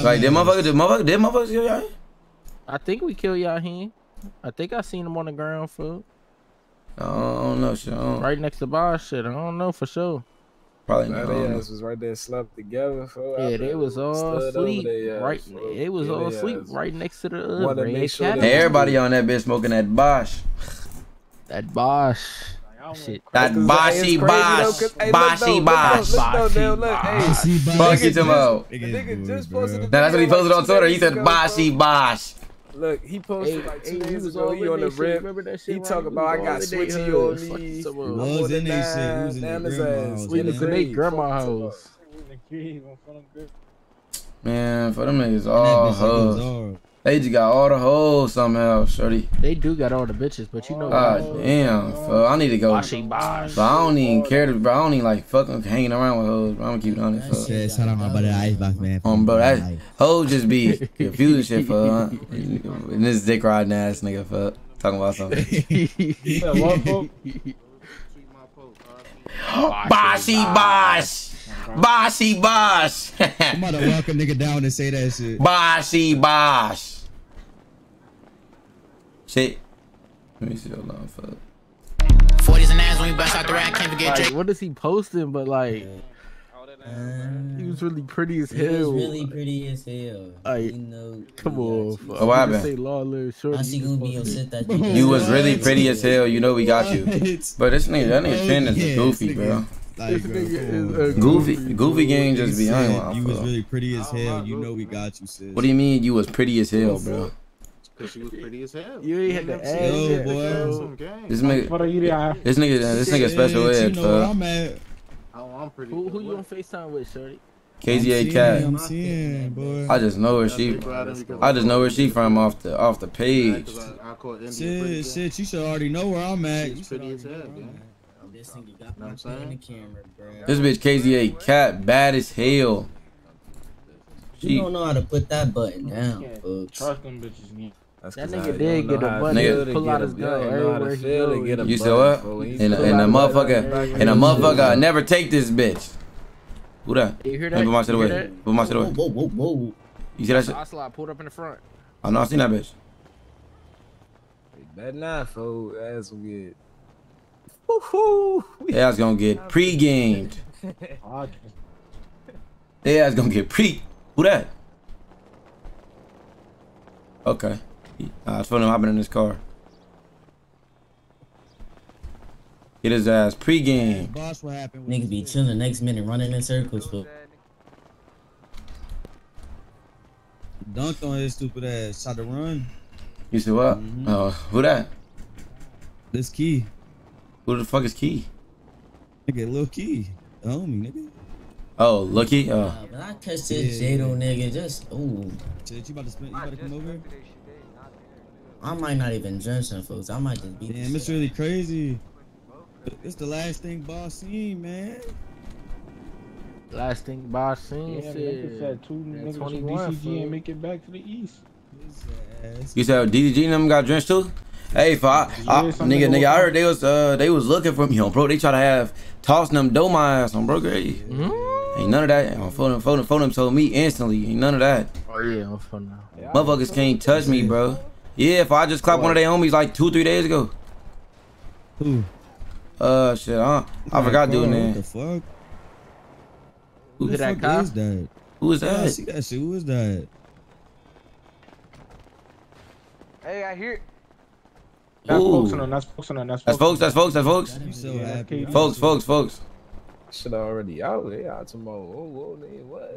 Like did motherfuckers kill Yahim? I think we killed Yahim. I think I seen him on the ground, fool. I don't know, shit. Right next to Bosh, shit. I don't know for sure. Probably not. They was right there, slept together. Fool. Yeah, they was all asleep. Right, it was all asleep right next to the other. Everybody on that bitch smoking that Bosh. That Bosh. Shit. That Boshy Bosh. Boshy Bosh. Fuck you, Timo. That's what he posted on Twitter. He said Boshy Bosh. Look, he posted like 2 days ago. He on the rip. He talk about I got switchy on me. Was in that shit. Was in that grandma house. Man, for them niggas all hoes. They just got all the hoes somehow, shorty. They do got all the bitches, but you know. God damn, fuck. I need to go. But I don't even care to, bro. I don't even like fucking hanging around with hoes, bro. I'm gonna keep it honest, fuck. Shit, shout out my buddy, the Icebox, man. Bro, that hoe just be confusing shit, fuck. And this dick riding ass nigga, fuck. Talking about something. Boshy Bosh. Boshy Bosh. I'm about to walk a nigga down and say that shit. Boshy Bosh. Shit. Let me see. Hold on, fuck. 40s and ass when we bust out the rack. Can't forget Drake. What is he posting? But like, down, bro. He was really pretty as hell. He was really pretty as hell. Like, you know, come on. Oh, what happened? You was really pretty as hell. You know we got you. But this nigga, that nigga Finn is goofy, bro. Like, goofy gang just be on. You was really pretty as hell. You know we got you, sis. What do you mean you was pretty as hell, bro? Cause she was pretty as hell. You ain't had the ass, yo, boy. This nigga special ed. You know I'm at. Oh, I'm pretty. Who you on FaceTime with, Shirley? KZA Cat. I'm seeing, boy. I just know where she from off the page. Shit, you should already know where I'm at. She's pretty as hell, man. This nigga got my shit on the camera, bro. This bitch KZA Cat, bad as hell. She don't know how to put that button down, folks. Trust them bitches. That nigga did get a button, pull out his gun everywhere he goes. You said what? And a motherfucker, I never take this bitch. Who that? You hear that? Put my shit away. Whoa. You see that shit? I slide pulled up in the front. I know I seen that bitch. That knife, fool. That's weird. Woohoo! That's gonna get pre-gamed. That's gonna get pre. Who that? Okay. I was feeling him hopping in this car. Get his ass pre-game. Niggas be chilling next minute, running in circles, fool. Dunked on his stupid ass. Tried to run. You said what? Who that? This Key. Who the fuck is Key? Nigga, Lil Key. The homie, nigga. Oh, lucky. Oh. When I catch this Jado nigga, just ooh. Jade, you about to come over? I might not even judge them folks. I might just be. Damn, it's really crazy. It's the last thing boss seen, man. Last thing boss seen. Yeah, niggas had 2 niggas from DCG and make it back to the east. You said DCG and them got drenched too? Hey, nigga, I heard they was looking for me, bro. They try to have tossing them dough my ass on, bro. Hey. Ain't none of that. I'm phone them told me instantly. Ain't none of that. Oh yeah, I'm phone now. Motherfuckers can't touch me, bro. Yeah, if I just clapped one of their homies like 2-3 days ago. Who? Shit, I forgot dude name. What the fuck? Who is that cop? Who is that? I see that shit. Who is that? Hey, I hear. That's folks. Folks. Shit already out there tomorrow. Oh, man, what?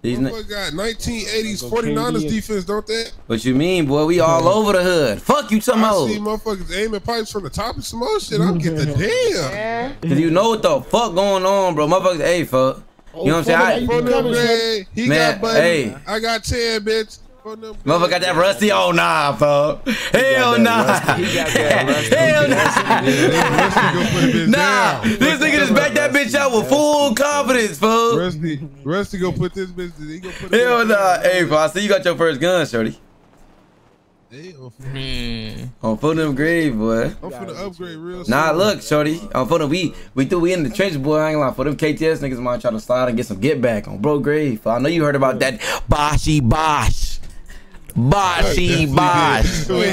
These got 1980s 49ers defense, don't they? What you mean, boy? We all over the hood. Fuck you, Timo. I see motherfuckers aiming pipes from the top of some more shit. I'm getting the damn. Cause you know what the fuck going on, bro? Motherfuckers, hey, fuck. You know what I'm saying? He got buddy. I got 10, bitch. Motherfucker got that rusty? Oh, nah, bro. Hell nah. Hell nah. Nah, this nigga just backed that bitch out with full confidence, fool. Rusty gonna put this bitch. Hell nah. Hey, bro, I see you got your first gun, shorty. I'm for them grave, boy. I'm for the upgrade real soon. Nah, look, shorty. I'm for the we in the trench, boy. I ain't lying. For them KTS niggas might try to slide and get some get back on bro grave. I know you heard about that Boshy Bosh. Boshy Bosh. What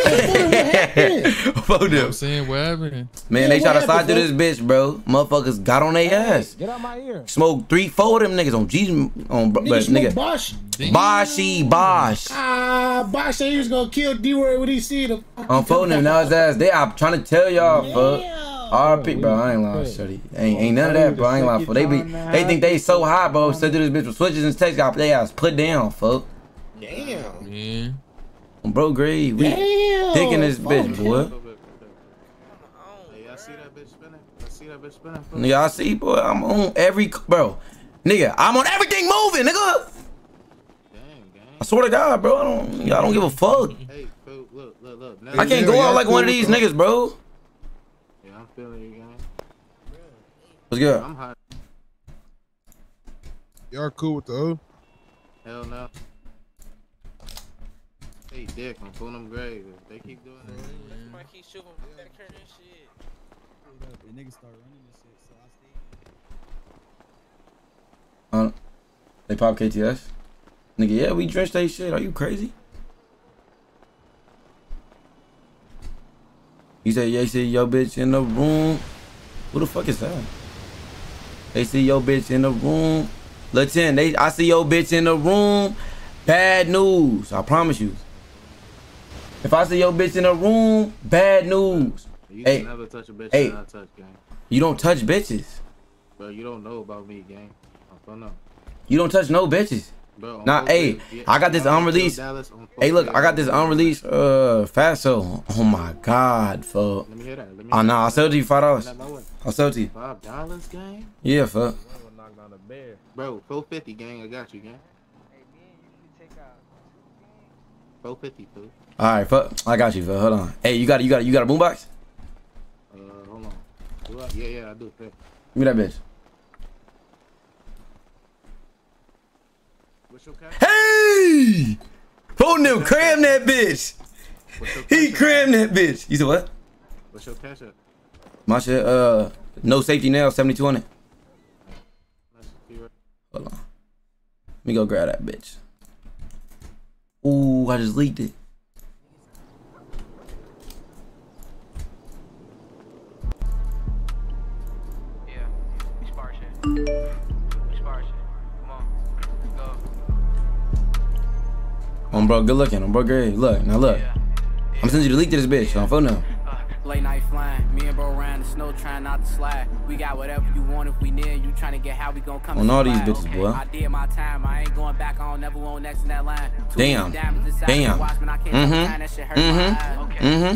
happened? I'm saying what happened? Man, they try to slide through this bitch, bro. Motherfuckers got on their ass. Get out my ear. Smoked 3-4 of them niggas on G's on nigga. Bosh. Boshy Bosh. Bosh said he was gonna kill D-Word when he see them. I'm folding him now his ass. I'm trying to tell y'all, fuck. RP, bro, I ain't lying, shorty. Ain't none of that, bro. I ain't lying, fuck. They think they so high, bro. Said to this bitch with switches and text, got their ass put down, fuck. Damn. Man. Bro, Gray, we digging this bitch, boy. Hey, I see that bitch spinning. Bro. Nigga, I see, boy. I'm on every, bro. Nigga, I'm on everything moving, nigga. I swear to God, bro, I don't give a fuck. Hey, bro, look. I can't go out like one of these niggas, bro. Yeah, I'm feeling you, guys. What's good? I'm hot. Y'all cool with the O? Hell no. Hey, dick, I'm pulling them grave. They keep doing that. That's why I keep shooting that curtain shit. The niggas start running this shit, so I stay. They pop KTS? Nigga, yeah, we drenched that shit. Are you crazy? You said, yeah, you see your bitch in the room. Who the fuck is that? They see your bitch in the room. Latin, I see your bitch in the room. Bad news. I promise you. If I see your bitch in the room, bad news. You can never touch a bitch that I touch, gang. You don't touch bitches. Bro, you don't know about me, gang. I don't know. You don't touch no bitches. Bro, nah, hey, I got this unreleased. Hey, look, I got this unreleased Faso. Oh my god, fuck. Let me hear that. Oh no, I'll sell to you $5. I'll sell to you. $5, gang? Yeah, fuck. Bro, 450, gang. I got you, gang. 450, fool. All right, fuck. I got you, fuck. Hold on. Hey, you got a boombox? Hold on. Yeah, I do. Give me that bitch. Hey! Phone them, cram that bitch. He crammed that bitch. You said what? What's your cash up? My shit, no safety now, 7200. Hold on. Let me go grab that bitch. Ooh, I just leaked it. Yeah, we sparse it. On bro, good looking. On bro, great. Look, now look. Yeah. I'm sending you the leak to this bitch. On phone now. Late night flying. Me and bro ran the snow, trying not to slide. We got whatever you want if we near you. Trying to get how we gonna come. On all these bitches, okay, boy. I did my time. I ain't going back. I don't never want next in that line. Damn. Chill and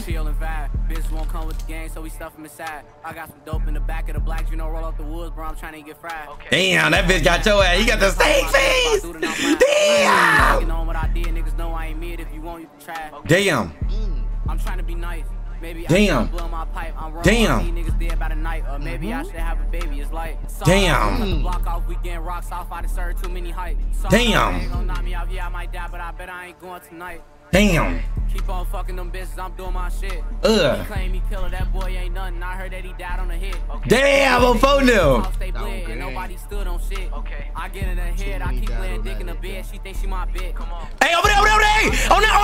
vibe. Bitches won't come with the gang, so we stuff them inside. I got some dope in the back of the black. You know, roll up the woods, bro. I'm trying to get fried. Okay. Damn, that bitch got your ass. He got the same face. Damn. I'm trying to be nice. Maybe damn. I blow my pipe. I'm damn. Niggas there about a night, or maybe I should have a baby. It's like damn. Block off weekend rocks off. I deserve too many hype. Damn. Knock me off. Yeah, I might die, but I bet I ain't going tonight. Damn. Keep on fucking them bitches. I'm doing my shit. Ugh. He claim he killer. That boy ain't nothing. I heard that he died on a hit. Okay. Damn. I'm phone now. And nobody stood on shit. Okay. I get in her head. I keep laying dick in the bed. She thinks she my bitch. Come on. Hey, over there, over there, over there. On that,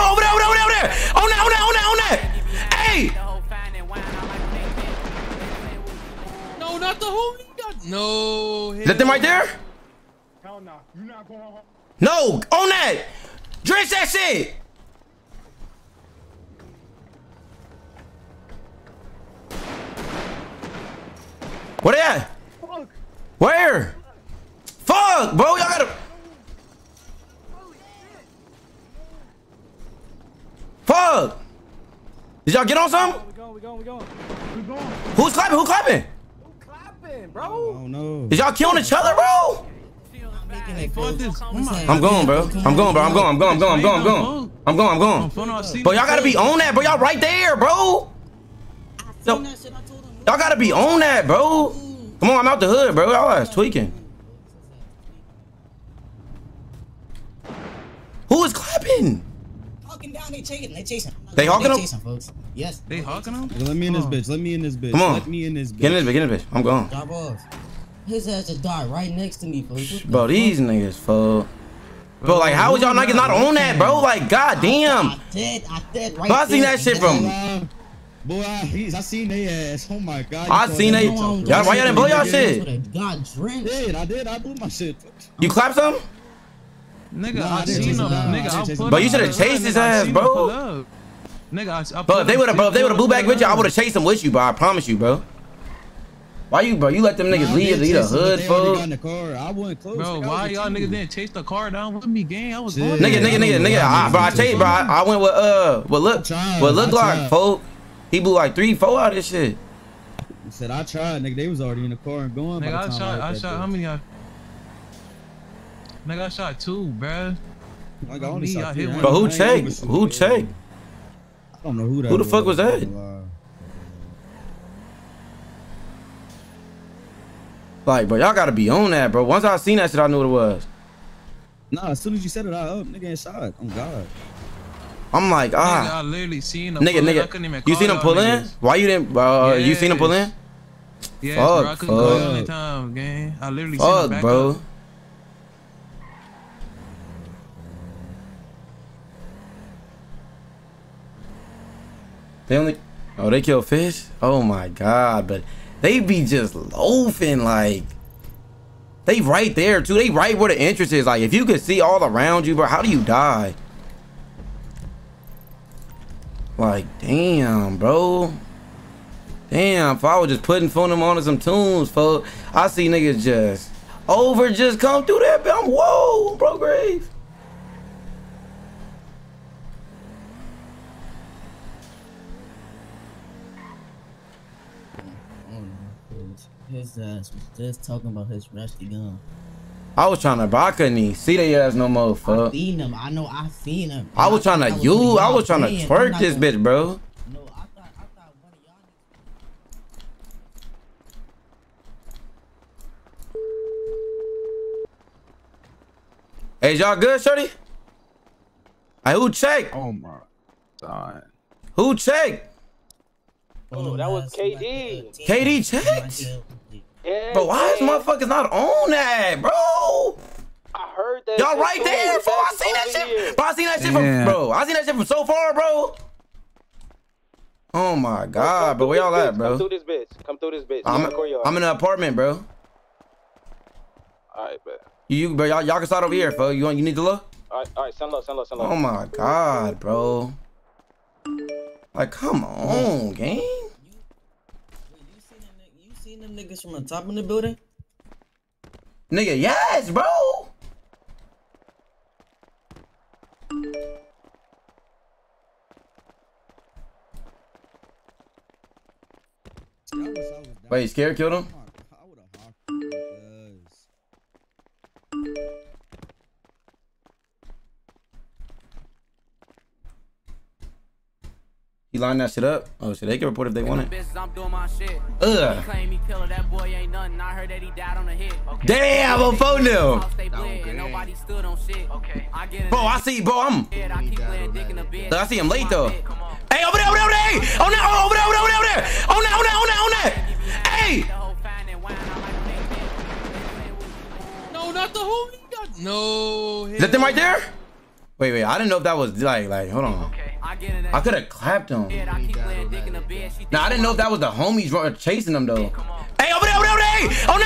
over there. On that. Hey. No, not the who. No. Is that them right there? Hell no. You're not going home. No. On that. Drench that shit. Where they at? Fuck. Where? Fuck, bro, y'all gotta. Holy shit. Fuck. Did y'all get on something? We going. Who's clapping? Who clapping, bro? Oh no. Did y'all killing each other, bro? I'm going, bro. Bro, y'all gotta be on that, bro. Y'all right there, bro. So, y'all gotta be on that, bro. Come on, I'm out the hood, bro. Y'all ass tweaking. Who is clapping? Hawking down, they chasing. They hawking him? Folks. Yes. They hawking him? Let me in this bitch. Come on. Get in this bitch. I'm gone. Drop off. His ass just died right next to me, folks. Bro, these niggas, folks. Bro, like, how is y'all niggas not on that, bro? Like, goddamn. I did right there. I seen that shit from. Boy, I seen they ass. Oh my god. I seen they. Y'all, why y'all didn't blow y'all shit? God, drink. I did. I blew my shit. You clap some? Nigga, nah, I seen him. Nigga, but you should have chased his ass, bro. Nigga, I. But if they would have blew back with you, I would have chased him with you, bro. I promise you, bro. Why you, bro? You let them niggas leave the hood, fool. Bro, why y'all niggas didn't chase the car down with me, gang? I was going. Nigga. I tell you, bro. I went with look like, fool. He blew like 3, 4 out of this shit. He said, I tried, nigga. They was already in the car and going. Nigga, I shot. How many? Nigga, I shot 2, bruh. Like, I only shot 2. But who checked? I don't know who that was. Who the fuck was that? Like, bro, y'all gotta be on that, bro. Once I seen that shit, I knew what it was. Nah, as soon as you set it up, nigga ain't shot. Oh, God. I'm like, ah. Nigga, I literally seen him. Nigga. You seen him pull in? Why you didn't? Yes. You seen him pull in? Yeah, bro. I couldn't go the only time, gang. I literally seen him back bro. Up. They only. Oh, they kill fish. Oh my god, but they be just loafing like. They right there too. They right where the entrance is. Like, if you can see all around you, bro, how do you die? Like, damn, bro. Damn, if I was just putting phone them onto some tunes, folks, I see niggas just over just come through that. I'm whoa, bro, grave. His ass was just talking about his rusty gun. I was trying to rock and he see their ass no more, fuck. I seen him. I know I seen him. I was trying to you. I was trying to twerk this bitch, bro. No, I thought one of y'all. Hey, y'all good, Shirley? Hey, who checked? Oh my God. Who checked? Oh, that was KD. KD checked? Yeah, bro, why is motherfuckers not on that, bro? I heard that. Y'all right there, bro. I seen that shit. Bro, I seen that shit from, bro. I seen that shit from so far, bro. Oh my God, bro. Where y'all at, bro? Come through this bitch. Come through this bitch. I'm in an apartment, bro. All right, bro. You, bro, y'all can start over here, bro. You need to look? All right, send low. Oh my God, bro. Like, come on, gang. You seen them niggas from the top of the building? Nigga, yes, bro. Wait, Scare killed him? He lined that shit up. Oh shit, they can report if they want it. Ugh. Damn, I'm phone now. Bro, I see, bro, I see him late though. Hey, over there. Over there. On that. Hey. No, not the whole. No. Is that them right there? Wait. I didn't know if that was like, hold on. I could have clapped him. Nah, I didn't know if that was the homies chasing them though. Hey, over there. Over there. On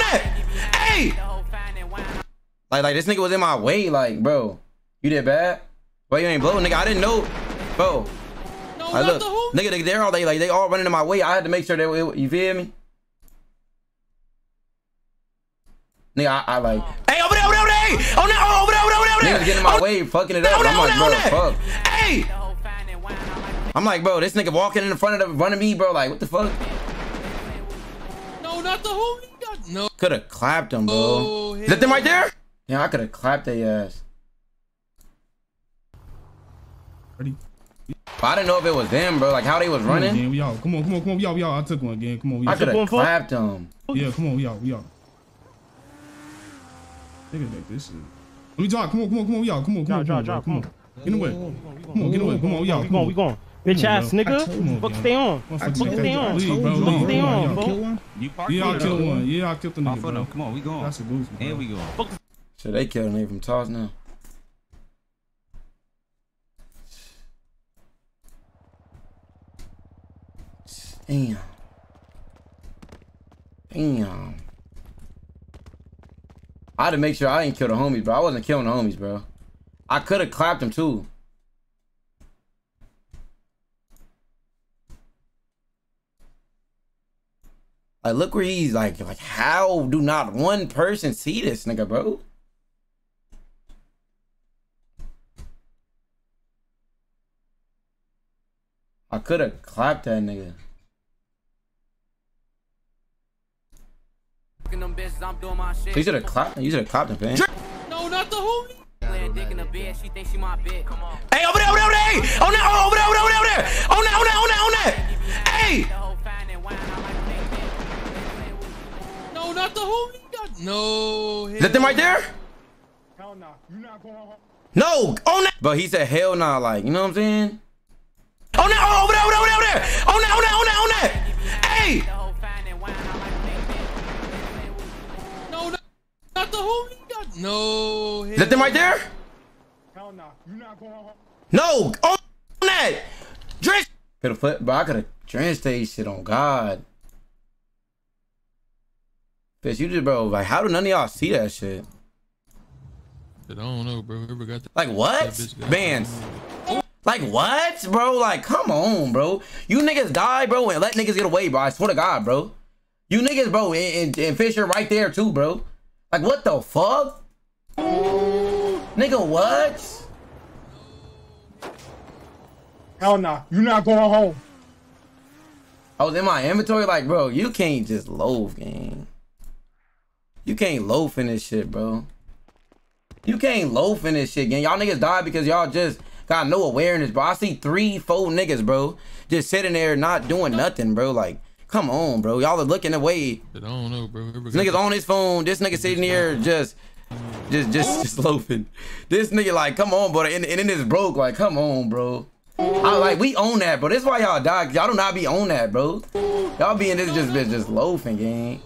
that. Hey. Like this nigga was in my way. Like, bro, you did bad. Why you ain't blowing, nigga? I didn't know, bro. Like, look, nigga, they're all they all running in my way. I had to make sure that you feel me. Nigga, I like. Hey, over there. Over there. Niggas getting in my way, fucking it up. I'm like, bro, fuck. Hey. I'm like, bro, this nigga walking in front of me, bro. Like, what the fuck? No, not the whole nigga. No. Could have clapped him, bro. Oh, is that them right there? Yeah, I could have clapped their ass. Ready? But I didn't know if it was them, bro. Like how they was running. Come on, y'all. Come on, y'all. I took one again. Come on, y'all. I could have clapped him. Yeah, come on, y'all. Niggas make this shit. Let me talk. Come on, y'all. Come on. Get away. Come on, get away. Come on, y'all. We going. Bitch ass nigga. Fuck, stay on. Stay on, bro. Yeah, I killed one. Yeah, I killed the nigga, bro. Come on, we going. That's a boost, bro. And we going. So they killed me from Toss now. Damn. I had to make sure I didn't kill the homies, bro. I wasn't killing the homies, bro. I could have clapped them too. Like, look where he's like, how do not one person see this nigga, bro? I could have clapped that nigga. You should have clapped him. Man. No, not the homie. Hey, over there. Over there. On that. Hey. No, not the homie. No. Is that them right there? Hell nah. You're not going home. No. On that. But he said hell nah. Like, you know what I'm saying? On that. Over there. On that. Hey. The homie got no. Is that them right there? Hell no. You're not going home. No. On that. Drench. Could have put, but I could have drenched that shit on God. Fizz, you just, bro, like, how do none of y'all see that shit? I don't know, bro. Whoever got that, like, what? Bands. Like, what, bro? Like, come on, bro. You niggas die, bro, and let niggas get away, bro. I swear to God, bro. You niggas, bro, and Fisher right there, too, bro. Like, what the fuck? Nigga, what? Hell nah. You're not going home. I was in my inventory, like, bro, you can't just loaf, gang. You can't loaf in this shit, bro. You can't loaf in this shit, gang. Y'all niggas died because y'all just got no awareness, bro. I see 3, 4 niggas, bro, just sitting there not doing nothing, bro. Like, come on, bro. Y'all are looking away. I don't know, bro. This nigga's on his phone. This nigga sitting here just loafing. This nigga, like, come on, bro. And then it's broke. Like, come on, bro. I like, we own that, bro. That's why y'all die. Y'all do not be on that, bro. Y'all be in this just loafing, gang.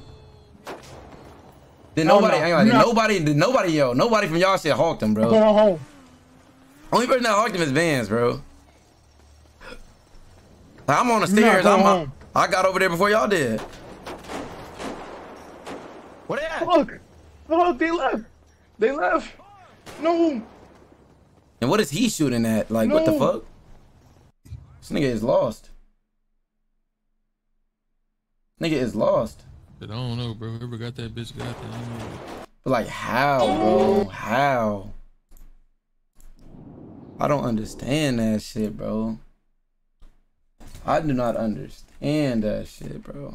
Then nobody, nobody from y'all shit hawked him, bro. Going home. Only person that hawked him is Vans, bro. Like, I'm on the stairs. I got over there before y'all did. What the heck? Fuck! Fuck! They left. They left. No. And what is he shooting at? Like, no. What the fuck? This nigga is lost. Nigga is lost. I don't know, bro. Whoever got that bitch got that. But like, how, bro? How? I don't understand that shit, bro. I do not understand that shit, bro.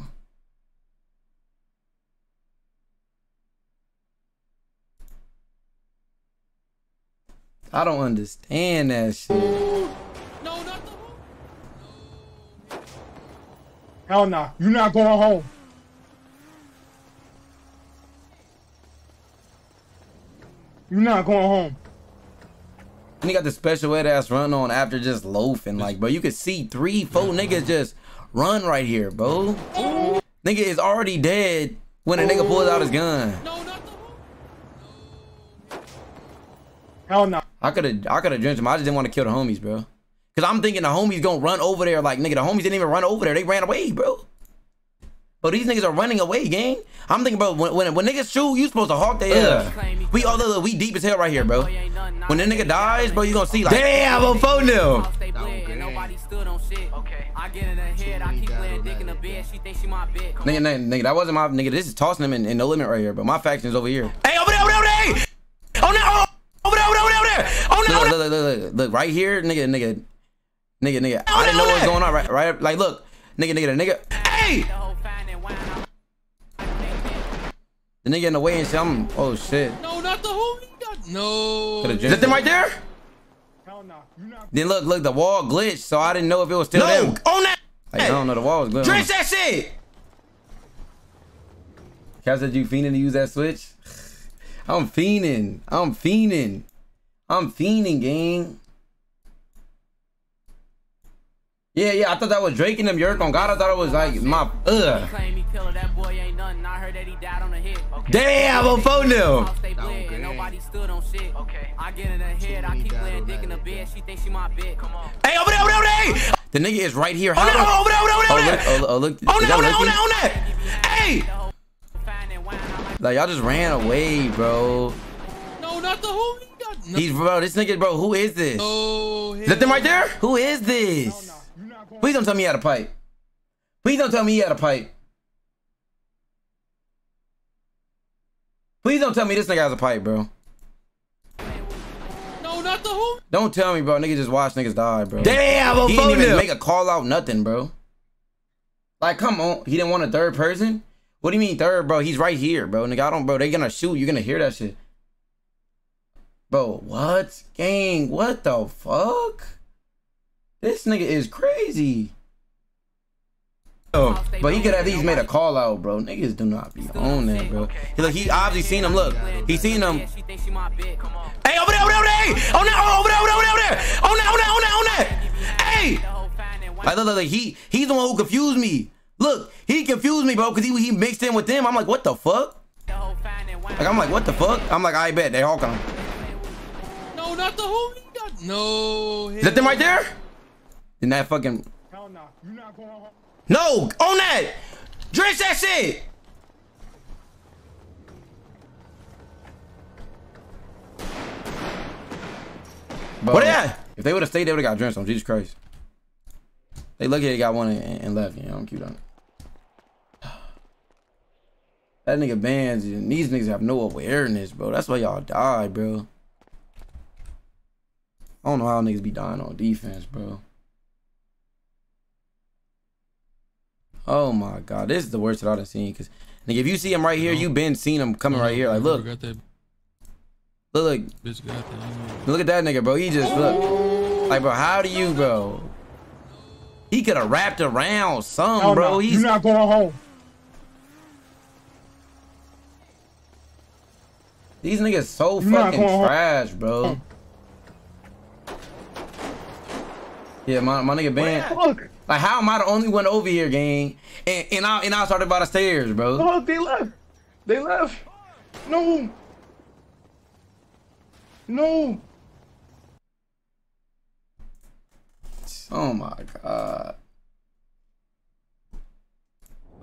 I don't understand that shit. No, not the... Hell nah. You're not going home. You're not going home. And he got the special ed ass run on after just loafing. Like, bro, you could see 3, 4 niggas just run right here, bro. Nigga is already dead when a nigga pulls out his gun. No, not the... Hell nah. I could have drenched him. I just didn't want to kill the homies, bro. Cause I'm thinking the homies gonna run over there. Like, nigga, the homies didn't even run over there. They ran away, bro. But these niggas are running away, gang. I'm thinking, bro, when niggas shoot, you supposed to hawk their ass. We all look, we deep as hell right here, bro. When that nigga dies, bro, you gonna see like, damn, I'm phone them. Nigga, that wasn't my nigga. This is tossing him in no limit right here, but my faction is over here. Hey, over there, over there, over there! Oh no! Over there! Oh no! Look, right here, nigga. I didn't know what was going on, right? Like, look, nigga. Hey! The nigga in the way and shit, I'm, oh shit. No, not the homie. No. Is that them right there? Hell no. Then look, the wall glitched, so I didn't know if it was still there. No, on that. Like, I don't know, the wall was glitched. Drink that shit. Cat said you fiending to use that switch? I'm fiending, gang. Yeah, I thought that was Drake and them Yerk on God. I thought it was like my Damn, I'm phone them. Hey, over there. The nigga is right here. Oh, over there. Oh, look. Hey. Like, y'all just ran away, bro. No, not the homie. No. He's, bro, this nigga, bro, who is this? Oh, is that them right there? Who is this? No. Please don't tell me he had a pipe. Please don't tell me he had a pipe. Please don't tell me this nigga has a pipe, bro. No, not the who. Don't tell me, bro. Nigga just watch niggas die, bro. Damn, he didn't even make a call out, nothing, bro. Like, come on. He didn't want a third person? What do you mean third, bro? He's right here, bro. Nigga, I don't, bro. They gonna shoot. You're gonna hear that shit. Bro, what? Gang, what the fuck? This nigga is crazy. Oh, but he could at least made a call out, bro. Niggas do not be on that, bro. Look, he obviously seen him. Look, he seen him. Hey, over there! Oh no, over there! Oh no! Hey! Like, look, he's the one who confused me. Look, he confused me, bro, because he mixed in with them. I'm like, what the fuck? Like, I'm like, I bet they all come. No, not the who. No. Is that them right there? In that fucking... Hell no. You're not going home. No! On that! Drench that shit! But what yeah, if they would have stayed, they would have got drenched on. Jesus Christ. They lucky they got one and left. You know, I'm cute on it. That nigga bans, and these niggas have no awareness, bro. That's why y'all die, bro. I don't know how niggas be dying on defense, bro. Oh my God, this is the worst that I've seen. Cause nigga, if you see him right here, you've been seeing him coming right here. Like, look, look, look at that nigga, bro. He just look, like, bro. How do you, bro? He could have wrapped around some, bro. No, he's not going home. These niggas so fucking trash, bro. Yeah, my nigga banned. Like, how am I the only one over here, gang? And I started by the stairs, bro. Oh, they left. They left. No. No. Oh my God.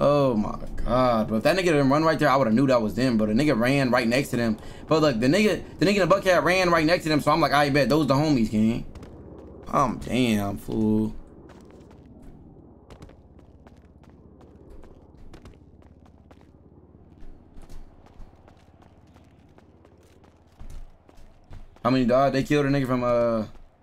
Oh my God. But if that nigga didn't run right there, I would have knew that was them. But the nigga ran right next to them. But look, the nigga in the bucket ran right next to them. So I'm like, I bet those the homies, gang. I'm damn fool. How many died? They killed a nigga from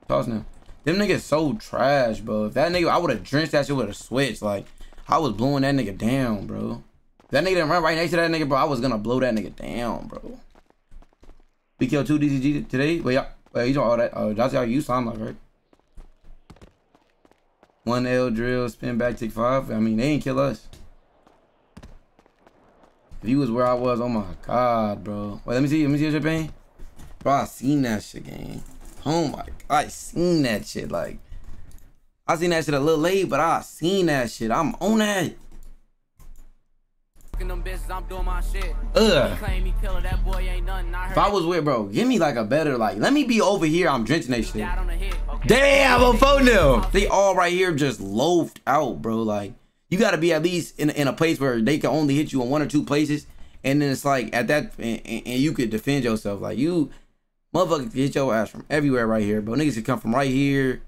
tossing him. Them niggas so trash, bro. If that nigga, I would have drenched that shit with a switch. Like, I was blowing that nigga down, bro. If that nigga didn't run right next to that nigga, bro, I was gonna blow that nigga down, bro. We killed 2 DCG today. Wait, you don't all that. Oh, that's how you sound like, right? 1L drill, spin back, tick 5. I mean, they ain't kill us. If you was where I was, oh my God, bro. Wait, let me see your champagne. Bro, I seen that shit, gang. Oh my God, I seen that shit. Like, I seen that shit a little late, but I seen that shit. I'm on that. Ugh. If I was with, bro, give me like a better, like, let me be over here. I'm drenching that shit. Damn, I'm phone them. They all right here just loafed out, bro. Like, you gotta be at least in a place where they can only hit you in 1 or 2 places. And then it's like, at that, and you could defend yourself. Like, you motherfuckers get your ass from everywhere right here, bro. Niggas can come from right here.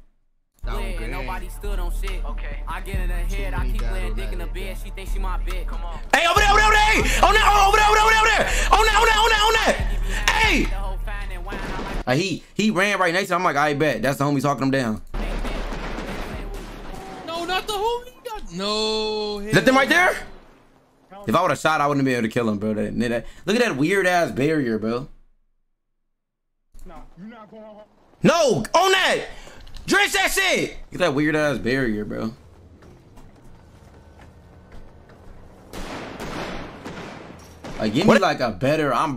And nobody stood on shit. Okay. I get in her head. I keep laying dick in the bed. She thinks she my bitch. Come on. Hey, over there, over there, over there. On that, over there. On that. Hey. Like, he ran right next to him. I'm like, I bet. That's the homie talking him down. No, not the homie. No. Is that them right there? If I would have shot, I wouldn't be able to kill him, bro. Look at that weird ass barrier, bro. No, you're not going home. No, on that. Drench that shit. Look at that weird ass barrier, bro. Like, give me like a better. I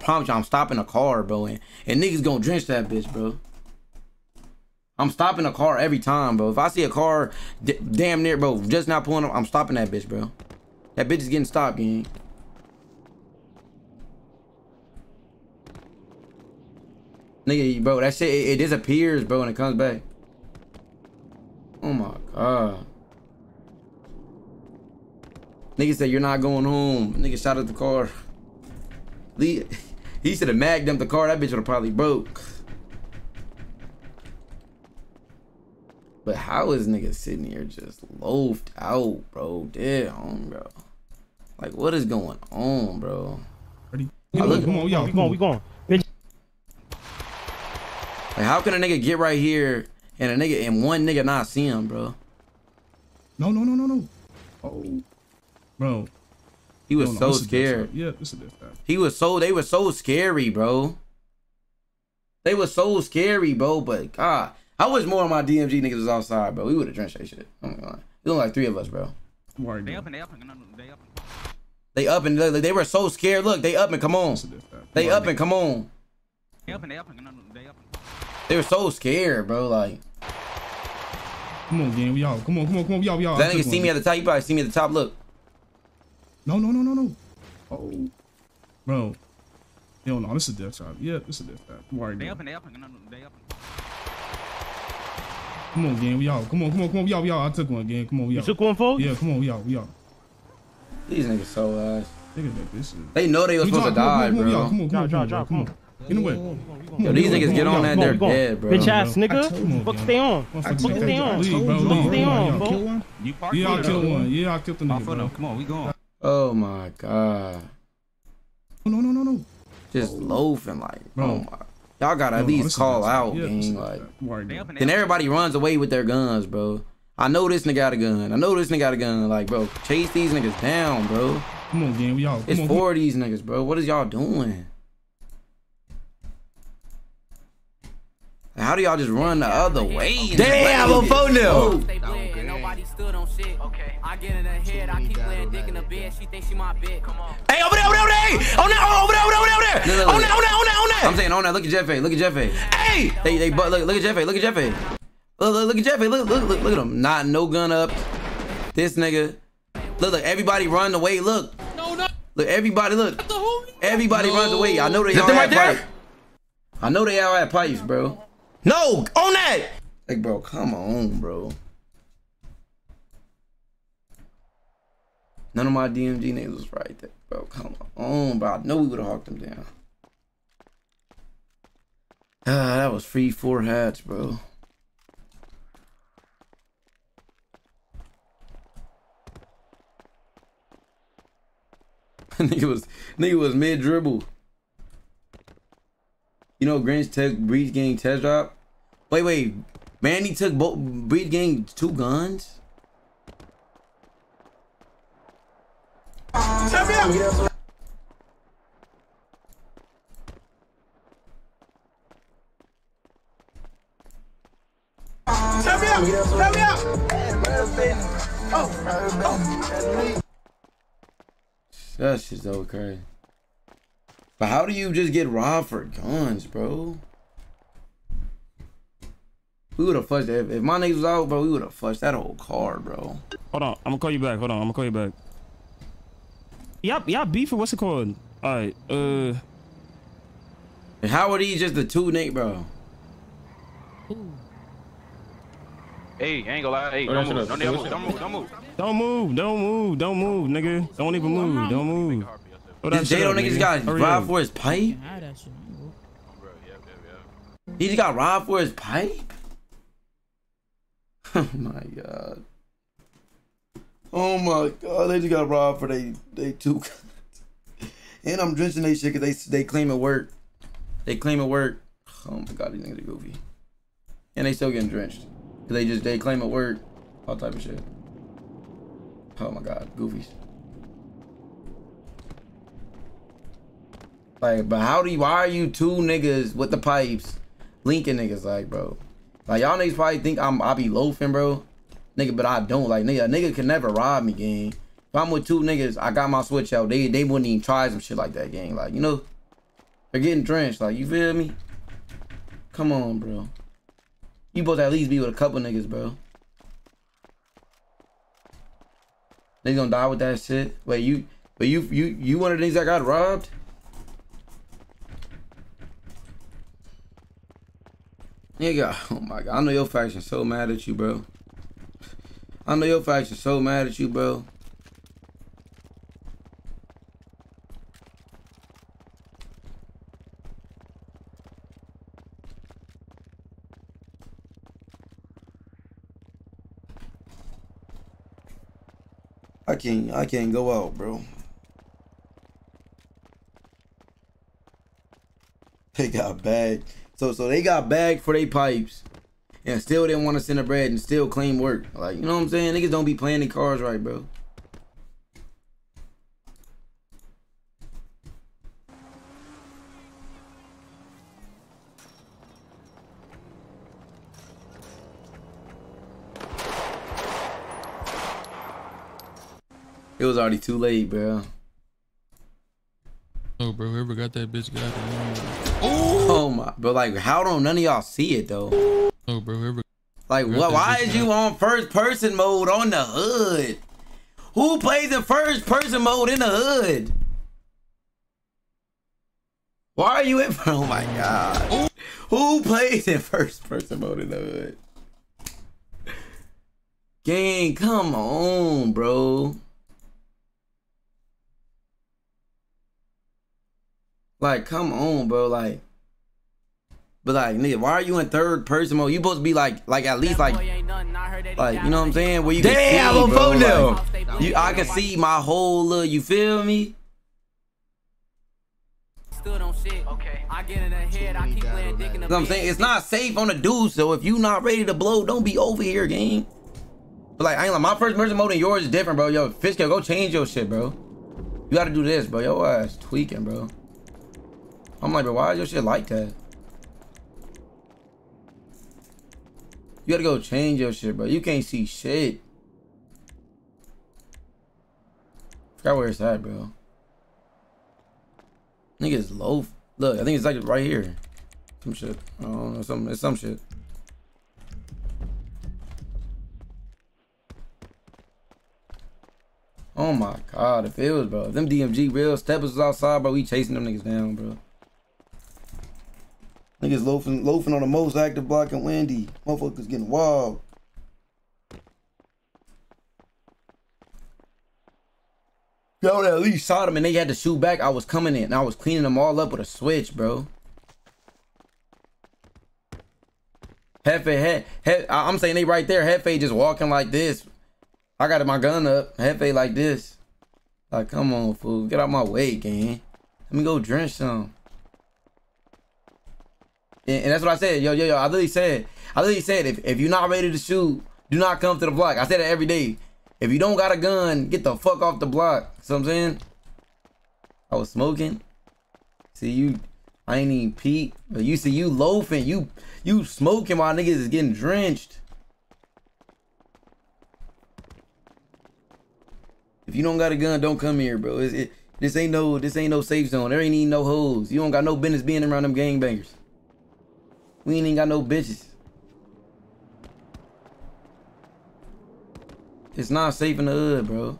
promise you, I'm stopping a car, bro, and niggas gonna drench that bitch, bro. I'm stopping a car every time, bro. If I see a car damn near, bro, just not pulling up, I'm stopping that bitch, bro. That bitch is getting stopped, gang. Nigga, bro, that shit, it disappears, bro, when it comes back. Oh my God. Nigga said, you're not going home. Nigga shot at the car. Lee, he should have mag dumped the car. That bitch would have probably broke. But how is nigga sitting here just loafed out, bro? Damn, bro. Like, what is going on, bro? Ready? Come on, y'all. We going. Like, how can a nigga get right here and a nigga and one nigga not see him, bro? No. Oh, bro. He was so scared. Yeah, this is a different. They were so scary, bro. They were so scary, bro. But God. I wish more of my DMG niggas was outside, bro. We would have drenched that shit. Oh my God. It was like 3 of us, bro. They were so scared. Look, they up and come on. They up and come on. They were so scared, bro. Like, come on, gang. We all. Come on, y'all. That nigga see me at the top. You probably see me at the top. Look. No. Oh, bro. Yo, no, this is a death trap. Yeah, this is a death trap. They up. Come on, gang, we out. Come on, we out. I took one, gang. Come on, we out. You took one, folks? Yeah, come on, we out. These niggas so ass. They know they was supposed to die, bro. Come on, Anyway. Yo, these niggas get on that, they're dead, bro. Bitch ass nigga. Fuck stay on. Fuck stay on. Fuck stay on, bro. Yeah, I killed one. Yeah, I killed the nigga. Come on, we going. Oh my god. No, no, no, no. Just loafing like, bro. Oh my. Y'all gotta at least call out, gang. Like, then everybody runs away with their guns, bro. I know this nigga got a gun. I know this nigga got a gun. Like, bro, chase these niggas down, bro. Come on, gang. We all. It's four of these niggas, bro. What is y'all doing? How do y'all just run the other way? Damn, I'm phone now. Stood on shit. Okay. I get in her head. I keep laying dick in the bed. She thinks she my bitch. Come on. Hey, over there, over there, over there. On that, over there, over there, over there. On that, on that, on that, on that. I'm saying on that. Look at Jeffay. Look at Jeffay. Hey. They but look at Jeffay. Look at Jeffay. Look at Jeffay. Look at him. Not no gun up. This nigga. Look. Everybody run away. Look. No, no. Look. Everybody. Look. Everybody runs away. I know they all had pipes. I know they all had pipes, bro. No. On that. Like, bro. Come on, bro. None of my DMG niggas was right there, bro. Come on, bro. I know we would have hawked them down. Ah, that was free 4 hats, bro. nigga was mid dribble. You know, Grinch took Breach Gang test drop. Wait, Mandy took both Breach Gang 2 guns. Shut me up! Oh! That shit's so crazy. But how do you just get robbed for guns, bro? We would have flushed that. If my niggas was out, bro, we would have flushed that whole car, bro. Hold on, I'm gonna call you back. Y'all beefing, what's it called? All right, And how are these just the 2 Nate, bro? Hey, I ain't gonna lie. Hey, don't move, nigga. Don't even move, don't move. This Jado nigga's got robbed for his pipe? He just got robbed for his pipe? Oh my god. Oh my god, they just got robbed for they 2 guns. And I'm drenching they shit because they claim it worked. They claim it worked. Oh my god, these niggas are goofy. And they still getting drenched. Cause they claim it worked. All type of shit. Oh my god, goofies. Like, but why are you 2 niggas with the pipes linking niggas like, bro? Like, y'all niggas probably think I be loafing, bro. Nigga, but I don't. Like, nigga, a nigga can never rob me, gang. If I'm with 2 niggas, I got my switch out. They wouldn't even try some shit like that, gang. Like, you know, they're getting drenched. Like, you feel me? Come on, bro. You both at least be with a couple niggas, bro. They gonna die with that shit. Wait, you one of the niggas that got robbed? Nigga, oh my god. I know your faction's so mad at you, bro. I know your faction's so mad at you, bro. I can't go out, bro. They got bagged. So they got bagged for they pipes. And still didn't want to send a bread and still claim work. Like, you know what I'm saying? Niggas don't be playing their cards right, bro. It was already too late, bro. Oh, bro, whoever got that bitch got it. Oh my, but like, how don't none of y'all see it though? Oh, bro, remember, like, what? Why is you on first person mode on the hood? Who plays in first person mode in the hood? Why are you in? Oh my god! Who plays in first person mode in the hood? Gang, come on, bro. Like, come on, bro. Like, But like, nigga, why are you in third person mode? You supposed to be like at least like, you know what I'm saying? Where you can see, bro, like, I can see my whole little, you feel me? Still don't shit. Okay. I get in the head. I keep laying dick in the bed. I'm saying it's not safe on the dude. So if you not ready to blow, don't be over here, gang. But like, I ain't like my first person mode and yours is different, bro. Yo, Fishkill, go change your shit, bro. You gotta do this, bro. Yo ass tweaking, bro. I'm like, bro, why is your shit like that? You gotta go change your shit, bro. You can't see shit. Forgot where it's at, bro. Nigga is low. Look, I think it's like right here. Some shit. I don't know. It's some shit. Oh my god, it feels, bro. If them DMG real steppers was outside, bro, we chasing them niggas down, bro. Niggas loafing on the most active block and windy. Motherfuckers getting wild. Yo, they at least shot him and they had to shoot back. I was coming in and I was cleaning them all up with a switch, bro. Hefe, I'm saying they right there. Hefe just walking like this. I got my gun up. Hefe like this. Like, come on, fool. Get out my way, gang. Let me go drench some. And that's what I said. Yo. I literally said, if you're not ready to shoot, do not come to the block. I say that every day. If you don't got a gun, get the fuck off the block. See what I'm saying? I was smoking. See you, I ain't even peep. But you see you loafing, you smoking while niggas is getting drenched. If you don't got a gun, don't come here, bro. This ain't no safe zone. There ain't even no hoes. You don't got no business being around them gangbangers. We ain't even got no bitches. It's not safe in the hood, bro. All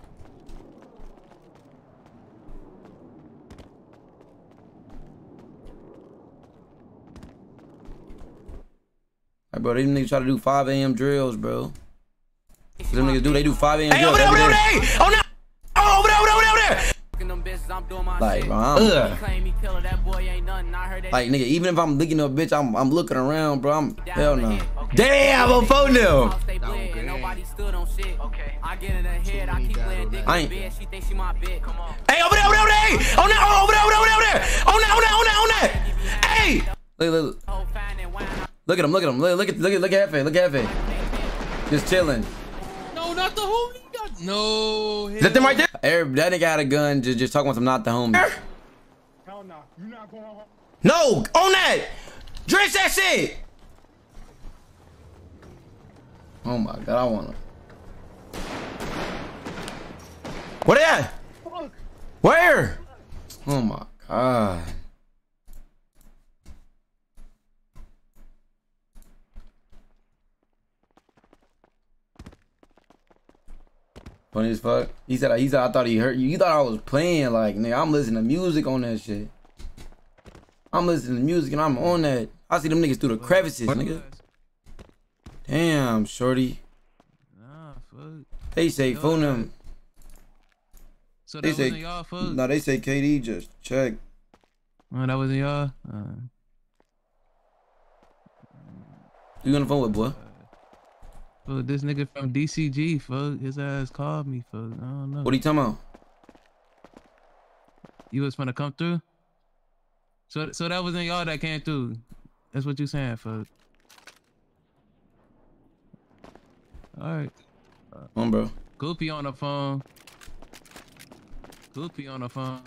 right, bro, these niggas try to do 5 a.m. drills, bro. What them niggas do? They do 5 a.m. drills. Hey, over there! Like, bro, like, nigga, even if I'm looking up, bitch, I'm looking around, bro. Hell no. Damn, I'm phone now. Nobody stood on shit. Okay. I get in her head. I keep laying dick in the bed. She thinks she my bitch. Come on. Hey, over there! On that! On that! Hey! Look at him! Look at Hefe! Look at Hefe! Just chilling. No, not the homie. No. Is that them right there? That nigga had a gun. Just talking about some not the homie. Hell no! You not going home. No! On that! Drench that shit! Oh my god, I want him. Where they at? Where? Oh my god. Funny as fuck. He said, I thought he hurt you. You thought I was playing, like, nigga, I'm listening to music on that shit. I'm listening to music and I'm on that. I see them niggas through the crevices, nigga. Damn, shorty. Nah, fuck. They say phone him. So they say y'all, fuck. Nah, they say KD just check. Oh, that wasn't y'all. You gonna phone with boy? Fuck, this nigga from DCG. Fuck, his ass called me. Fuck, I don't know. What are you talking about? You was finna come through. So that wasn't y'all that came through. That's what you saying, fuck. Alright. Come on, bro. Goopy on the phone. Goopy on the phone.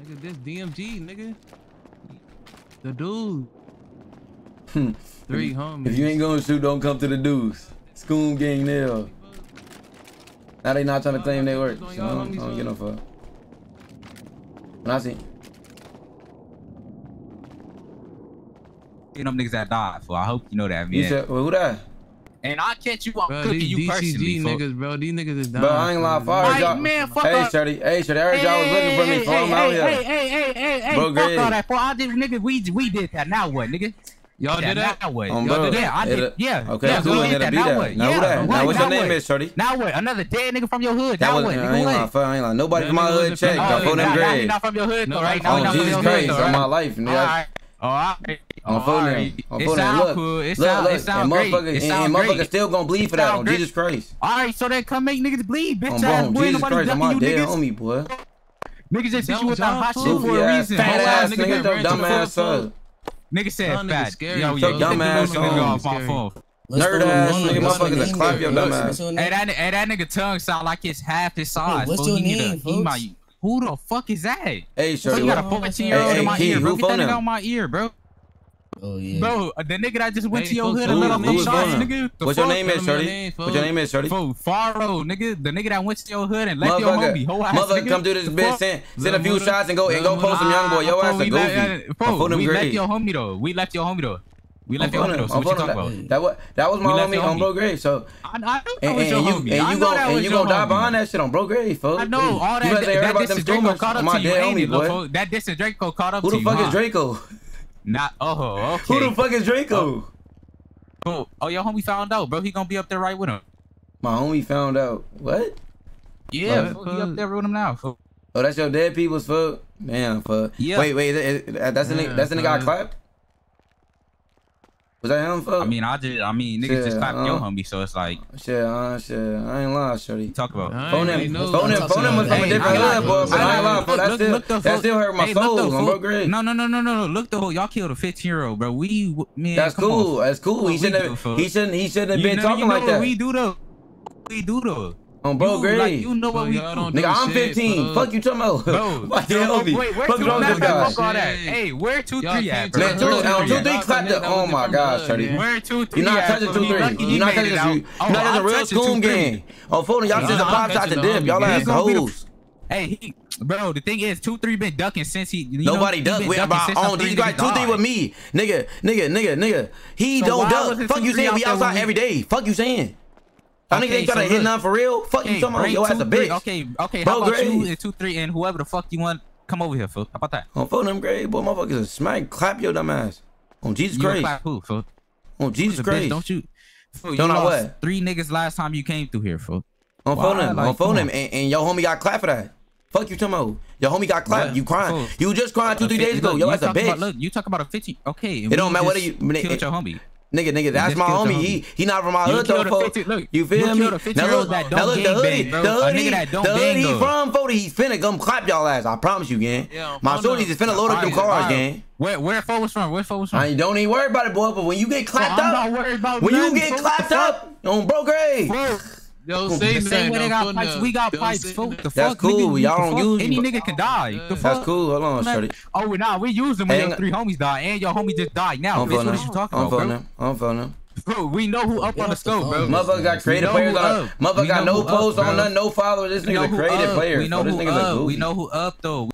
Nigga, this DMG, nigga. The dude. 3 homies. If you ain't gonna shoot, don't come to the dudes. School gang nail. Now they not trying to claim they work. So I don't get no fuck. When I see. Them niggas that died for. I hope you know that, man. You said, well, who that? And I'll catch you on cooking you DCG personally, niggas, bro. These niggas is dying. Bro, I ain't lying. Hey, Shirley. I heard y'all was looking for me. Hey, bro, fuck all that, bro. All these niggas, we did that. Now what, nigga? Y'all did that way. Yeah, I did. Okay, yeah, cool. Now what's your name is, shorty? Now what? Another dead nigga from your hood. That way. I ain't lying. Nobody from my hood check. I put them grades. You're not from your hood, right? Oh, Jesus Christ, on my life, nigga. Alright. I'm following him. I'm following him. Look, motherfucker still gonna bleed for that on Jesus Christ. Alright, so then come make niggas bleed, bitch ass boy. Jesus Christ, I'm my dead homie, boy. Niggas just hit you with that hot shit for a reason. Fat ass nigga, dumb ass up. Nigga said fat. Yo, dumb ass nigga off my phone. Nerd ass nigga, motherfuckers clap your dumb ass. Hey, that nigga tongue sound like it's half his size. What's your name, folks? Who the fuck is that? Hey, Shirley, you got a 14-year-old in my ear, bro. Get that nigga on my ear, bro. Oh, yeah. Bro, the nigga that just went to your hood and let him know shots, nigga. What's your name is, Shirley? What's your name is, Shirley? Faro, nigga. The nigga that went to your hood and left your homie. Motherfucker, come do this bitch, send a few shots and go post some young boy. Your ass a goofy. We left your homie, though. So what you talking about? That was my homie on Bro Grave. So and you gonna die behind that shit on Bro Grave, folks. I know all that. That diss is Draco caught up to you, ain't it, boy? That diss is Draco caught up to you. Who the fuck is Draco? Okay. Who the fuck is Draco? Oh, your homie found out, bro. He gonna be up there right with him. My homie found out. What? Yeah, he up there with him now. Oh, that's your dead people's fuck. Man, fuck. Yeah. Wait. That's the nigga. That's the nigga I clapped. Was that him, fuck? I mean, niggas just clapped your homie, so it's like... Shit, I ain't lying, shorty. Talk about phone him was from a different hood, boy, but I ain't lying, bro. That still hurt my soul, bro, Greg. No, look, though, y'all killed a 15-year-old, bro. That's cool. He shouldn't have been talking like that. We do, though. On Bro Grave. You know what we do. Nigga, I'm 15. Fuck you, Tomo. Bro. Fuck wrong with this guy. Fuck all that. Hey, where 2-3 at, bro? Man, 2-3 clapped up. Oh, my gosh, Shirley. Where 2-3 at? You're not touching 2-3. You're not touching this. You're not touching a real school game. On phone, y'all send the pop shots to dip. Y'all ass hoes. Hey, bro, the thing is, 2-3 been ducking since he. Nobody ducks. We have our own. You got 2-3 with me. Nigga. He don't duck. Fuck you saying we outside every day. Fuck you saying. I think they gotta hit none for real. Fuck you, talking about your ass a bitch. Okay. How about you and 2-3 and whoever the fuck you want? Come over here, fool. How about that? On phone, them grade, boy, motherfuckers a smack. Clap your dumb ass. On Jesus Christ. Clap who, fool? On Jesus Christ. Don't you? Don't know what? 3 niggas last time you came through here, fool. On phone, them. On phone, them. And your homie got clapped for that. Fuck you, Timo. Your homie got clapped. You crying? You just crying 2-3 days ago. Yo, that's a bitch. Look, you talk about a 50. Okay. It don't matter whether you killed your homie. Nigga, that's my homie. He not from my hood, though, folks. You feel me? Now look, the hood he from, folks, he's finna come clap y'all ass. I promise you, gang. My shorties is finna load up them cars, gang. Where folk was from? I don't even worry about it, boy, but when you get clapped up, on Bro Grave. Yo, say the same way they got pipes, we got pipes, folks. That's cool. Y'all don't use any nigga can die. That's cool. Hold on, shorty. Oh, nah, we use them when your 3 homies die, and your homie just died now. What are you talking about, bro? I'm phoning him. Bro, we know who up on the scope, bro. Motherfucker got creative players on. Motherfucker got no posts on nothing, no followers. This nigga's a creative player. We know who up. We know who up though.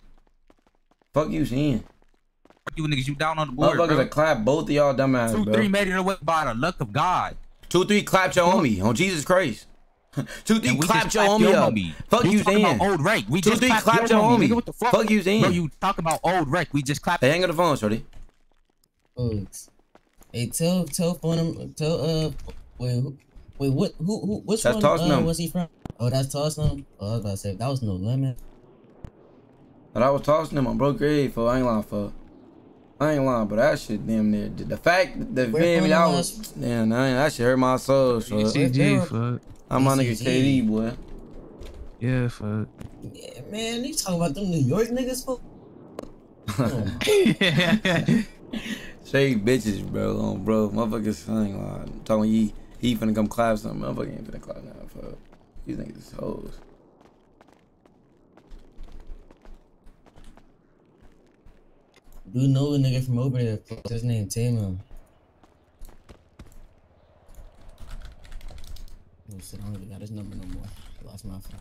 Fuck you, seeing. Fuck you niggas. You down on the board, bro. Motherfuckers that clap both of y'all dumbass, bro. 2-3 made it away by the luck of God. 2-3 clapped your homie on Jesus Christ. 2-3 clapped your homie. Fuck you, Zan. 2-3 clapped your homie. Fuck you, Zan. Bro, you talk about old wreck. We just clapped. Hey, hang on the phone, shorty. Folks. Hey, tell on him. Wait, what? Which one was he from? Oh, that's tossing him. Oh, I was about to say that was No Limit. But I was tossing him on Bro Grave for. I ain't lying, but that shit damn near. The fact that I was damn, that shit hurt my soul. DCG, fuck. I'm on nigga KD, boy. Yeah, fuck. Yeah, man, you talking about them New York niggas, fuck? Say bitches, bro. Bro, motherfuckers, I ain't lying. I'm talking he finna come clap something. Motherfucker ain't finna clap now, fuck. These niggas is hoes. You know a nigga from over there, fuck. His name Timo. I don't even got his number no more. I lost my phone.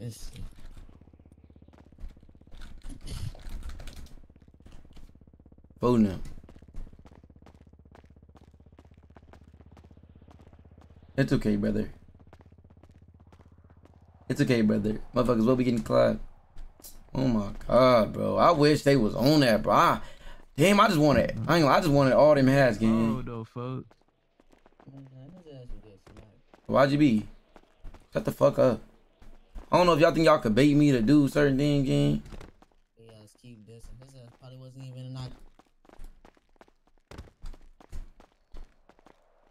Let's see. Phone now. It's okay, brother. Motherfuckers will be getting clapped. Oh my god, bro. I wish they was on that, bro. Game, I just want it. I ain't gonna, I just wanted all them hats, game. Oh, no, fuck. Why'd you be? Shut the fuck up. I don't know if y'all think y'all could bait me to do certain things, gang. Yeah, let's keep this. This probably wasn't even a knock.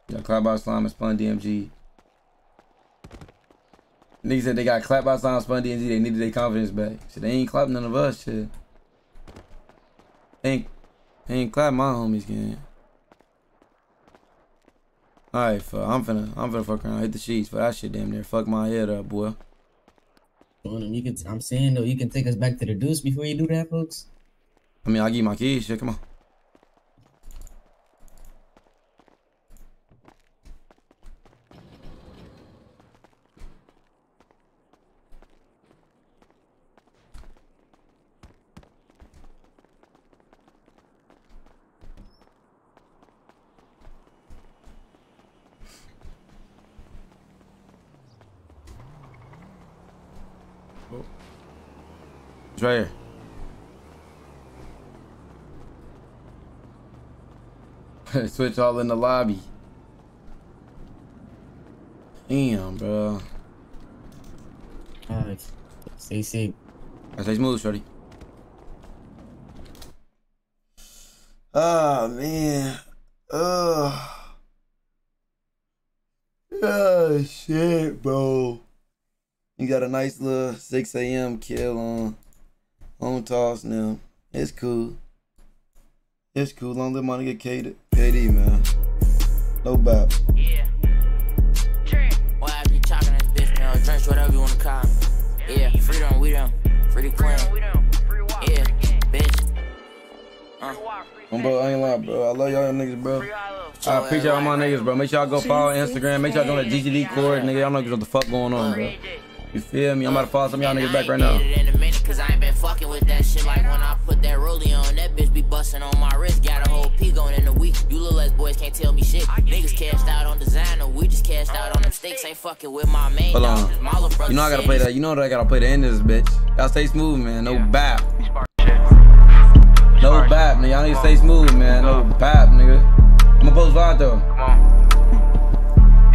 Y'all clap by slime and spun DMG. Niggas said they got clapped by slime, spun DMG. They needed their confidence back. Shit, they ain't clapped none of us, shit. They ain't clapped my homies, gang. Alright, fuck. I'm finna fuck around. Hit the sheets for that shit, damn near. Fuck my head up, boy. You can, I'm saying though, you can take us back to the deuce before you do that, folks. I mean, I'll give my keys, shit, come on. Right here. Switch all in the lobby. Damn, bro. Alright. Stay safe. I stay smooth, shorty. Oh, man. Oh. Oh, shit, bro. You got a nice little 6 a.m. kill on. On toss now. It's cool. It's cool. Long live my nigga KD. KD, man. No bop. Yeah. Drink. Why I be talking this bitch now? Drinks, whatever you want to call me. Yeah. Freedom, we don't. Free the queen. We don't. Free walk. Yeah. Bitch. Bro, I ain't lying, bro. I love y'all niggas, bro. I appreciate all my niggas, bro. Make sure y'all go follow Instagram. Make sure y'all go to DCG Chord, nigga. Y'all know what the fuck going on, bro. You feel me? I'm about to follow some of y'all niggas back right now. Cause I ain't been fucking with that shit. Like when I put that rollie on, that bitch be busting on my wrist. Got a whole pee going in the week. You little ass boys can't tell me shit. Niggas cashed out on designer. We just cashed out on them sticks. Ain't fucking with my main. Hold on. You know I gotta play that. You know that I gotta play the end of this bitch. Y'all stay smooth, man. No bap. No bap, nigga. Y'all need to stay smooth, man. No bap, nigga. I'ma post VOD though. Come on.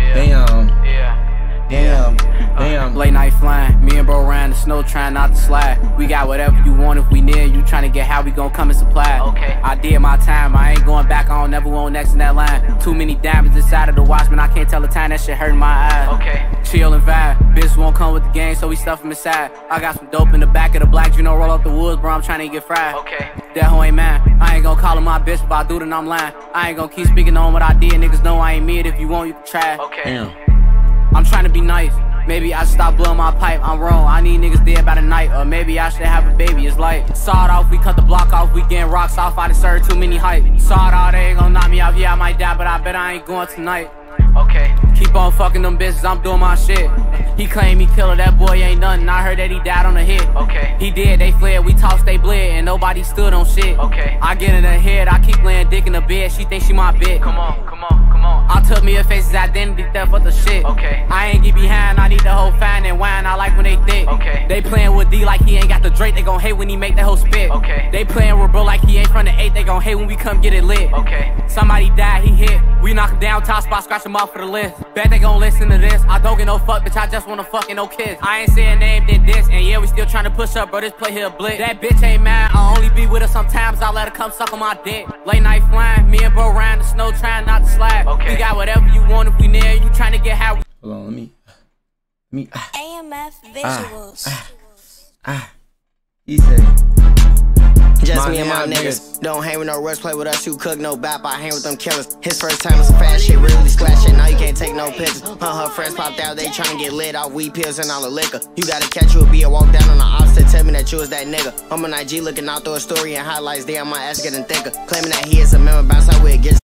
Yeah. Damn. Yeah. Damn. Yeah. Damn. Late night flying, me and bro ran the snow trying not to slide. We got whatever you want if we near you, trying to get how we gon' come and supply. Okay. I did my time, I ain't going back, I don't never want next in that line. Too many diamonds inside of the watchman, I can't tell the time, that shit hurting my eyes. Okay. Chill and vibe, bitch won't come with the game, so we stuff him inside. I got some dope in the back of the black, you know, roll up the woods, bro, I'm trying to get fried. Okay. That hoe ain't mine, I ain't gon' call him my bitch, if I do then I'm lying. I ain't gon' keep speaking on what I did, niggas know I ain't me it, if you want you can try. Okay. Damn. I'm trying to be nice. Maybe I should stop blowing my pipe, I'm wrong, I need niggas dead by the night. Or maybe I should have a baby, it's like sawed off, we cut the block off, we getting rocks off, I done served too many hype. Sawed all, they ain't gon' knock me off, yeah I might die, but I bet I ain't going tonight. Okay. Keep on fucking them bitches, I'm doing my shit. He claim he killer, that boy ain't nothing, I heard that he died on a hit. Okay. He did, they fled, we tossed, they bled, and nobody stood on shit. Okay. I get in her head, I keep laying dick in the bed, she think she my bitch. Come on, come on. I took me a face's identity theft for the shit. Okay. I ain't get behind, I need the whole fine and wine, I like when they thick. Okay. They playing with D like he ain't got the Drake, they gon' hate when he make that whole spit. Okay. They playing with bro like he ain't from the 8, they gon' hate when we come get it lit. Okay. Somebody died, he hit. We knock him down, top spot, scratch him off for the list. Bet they gon' listen to this. I don't get no fuck, bitch, I just wanna fucking no kiss. I ain't saying name, did this, and yeah, we still tryna push up, bro, this play here a blitz. That bitch ain't mine, I only be with her sometimes, I let her come suck on my dick. Late night flying, me and bro riding the snow trying not to slide. Okay. We got whatever you want if we near you trying to get how we. Hold on, let me AMF visuals. He said just me and my niggas. Don't hang with no rush, play with us, you cook no bap, I hang with them killers. His first time was fast shit, really splashing. Now you can't take no pictures. Her friends popped out, they trying to get lit off weed pills and all the liquor. You gotta catch you a beer, walk down on the opposite, tell me that you was that nigga. I'm an IG looking out through a story and highlights, damn my ass getting thicker. Claiming that he is a member, bounce out with it gets.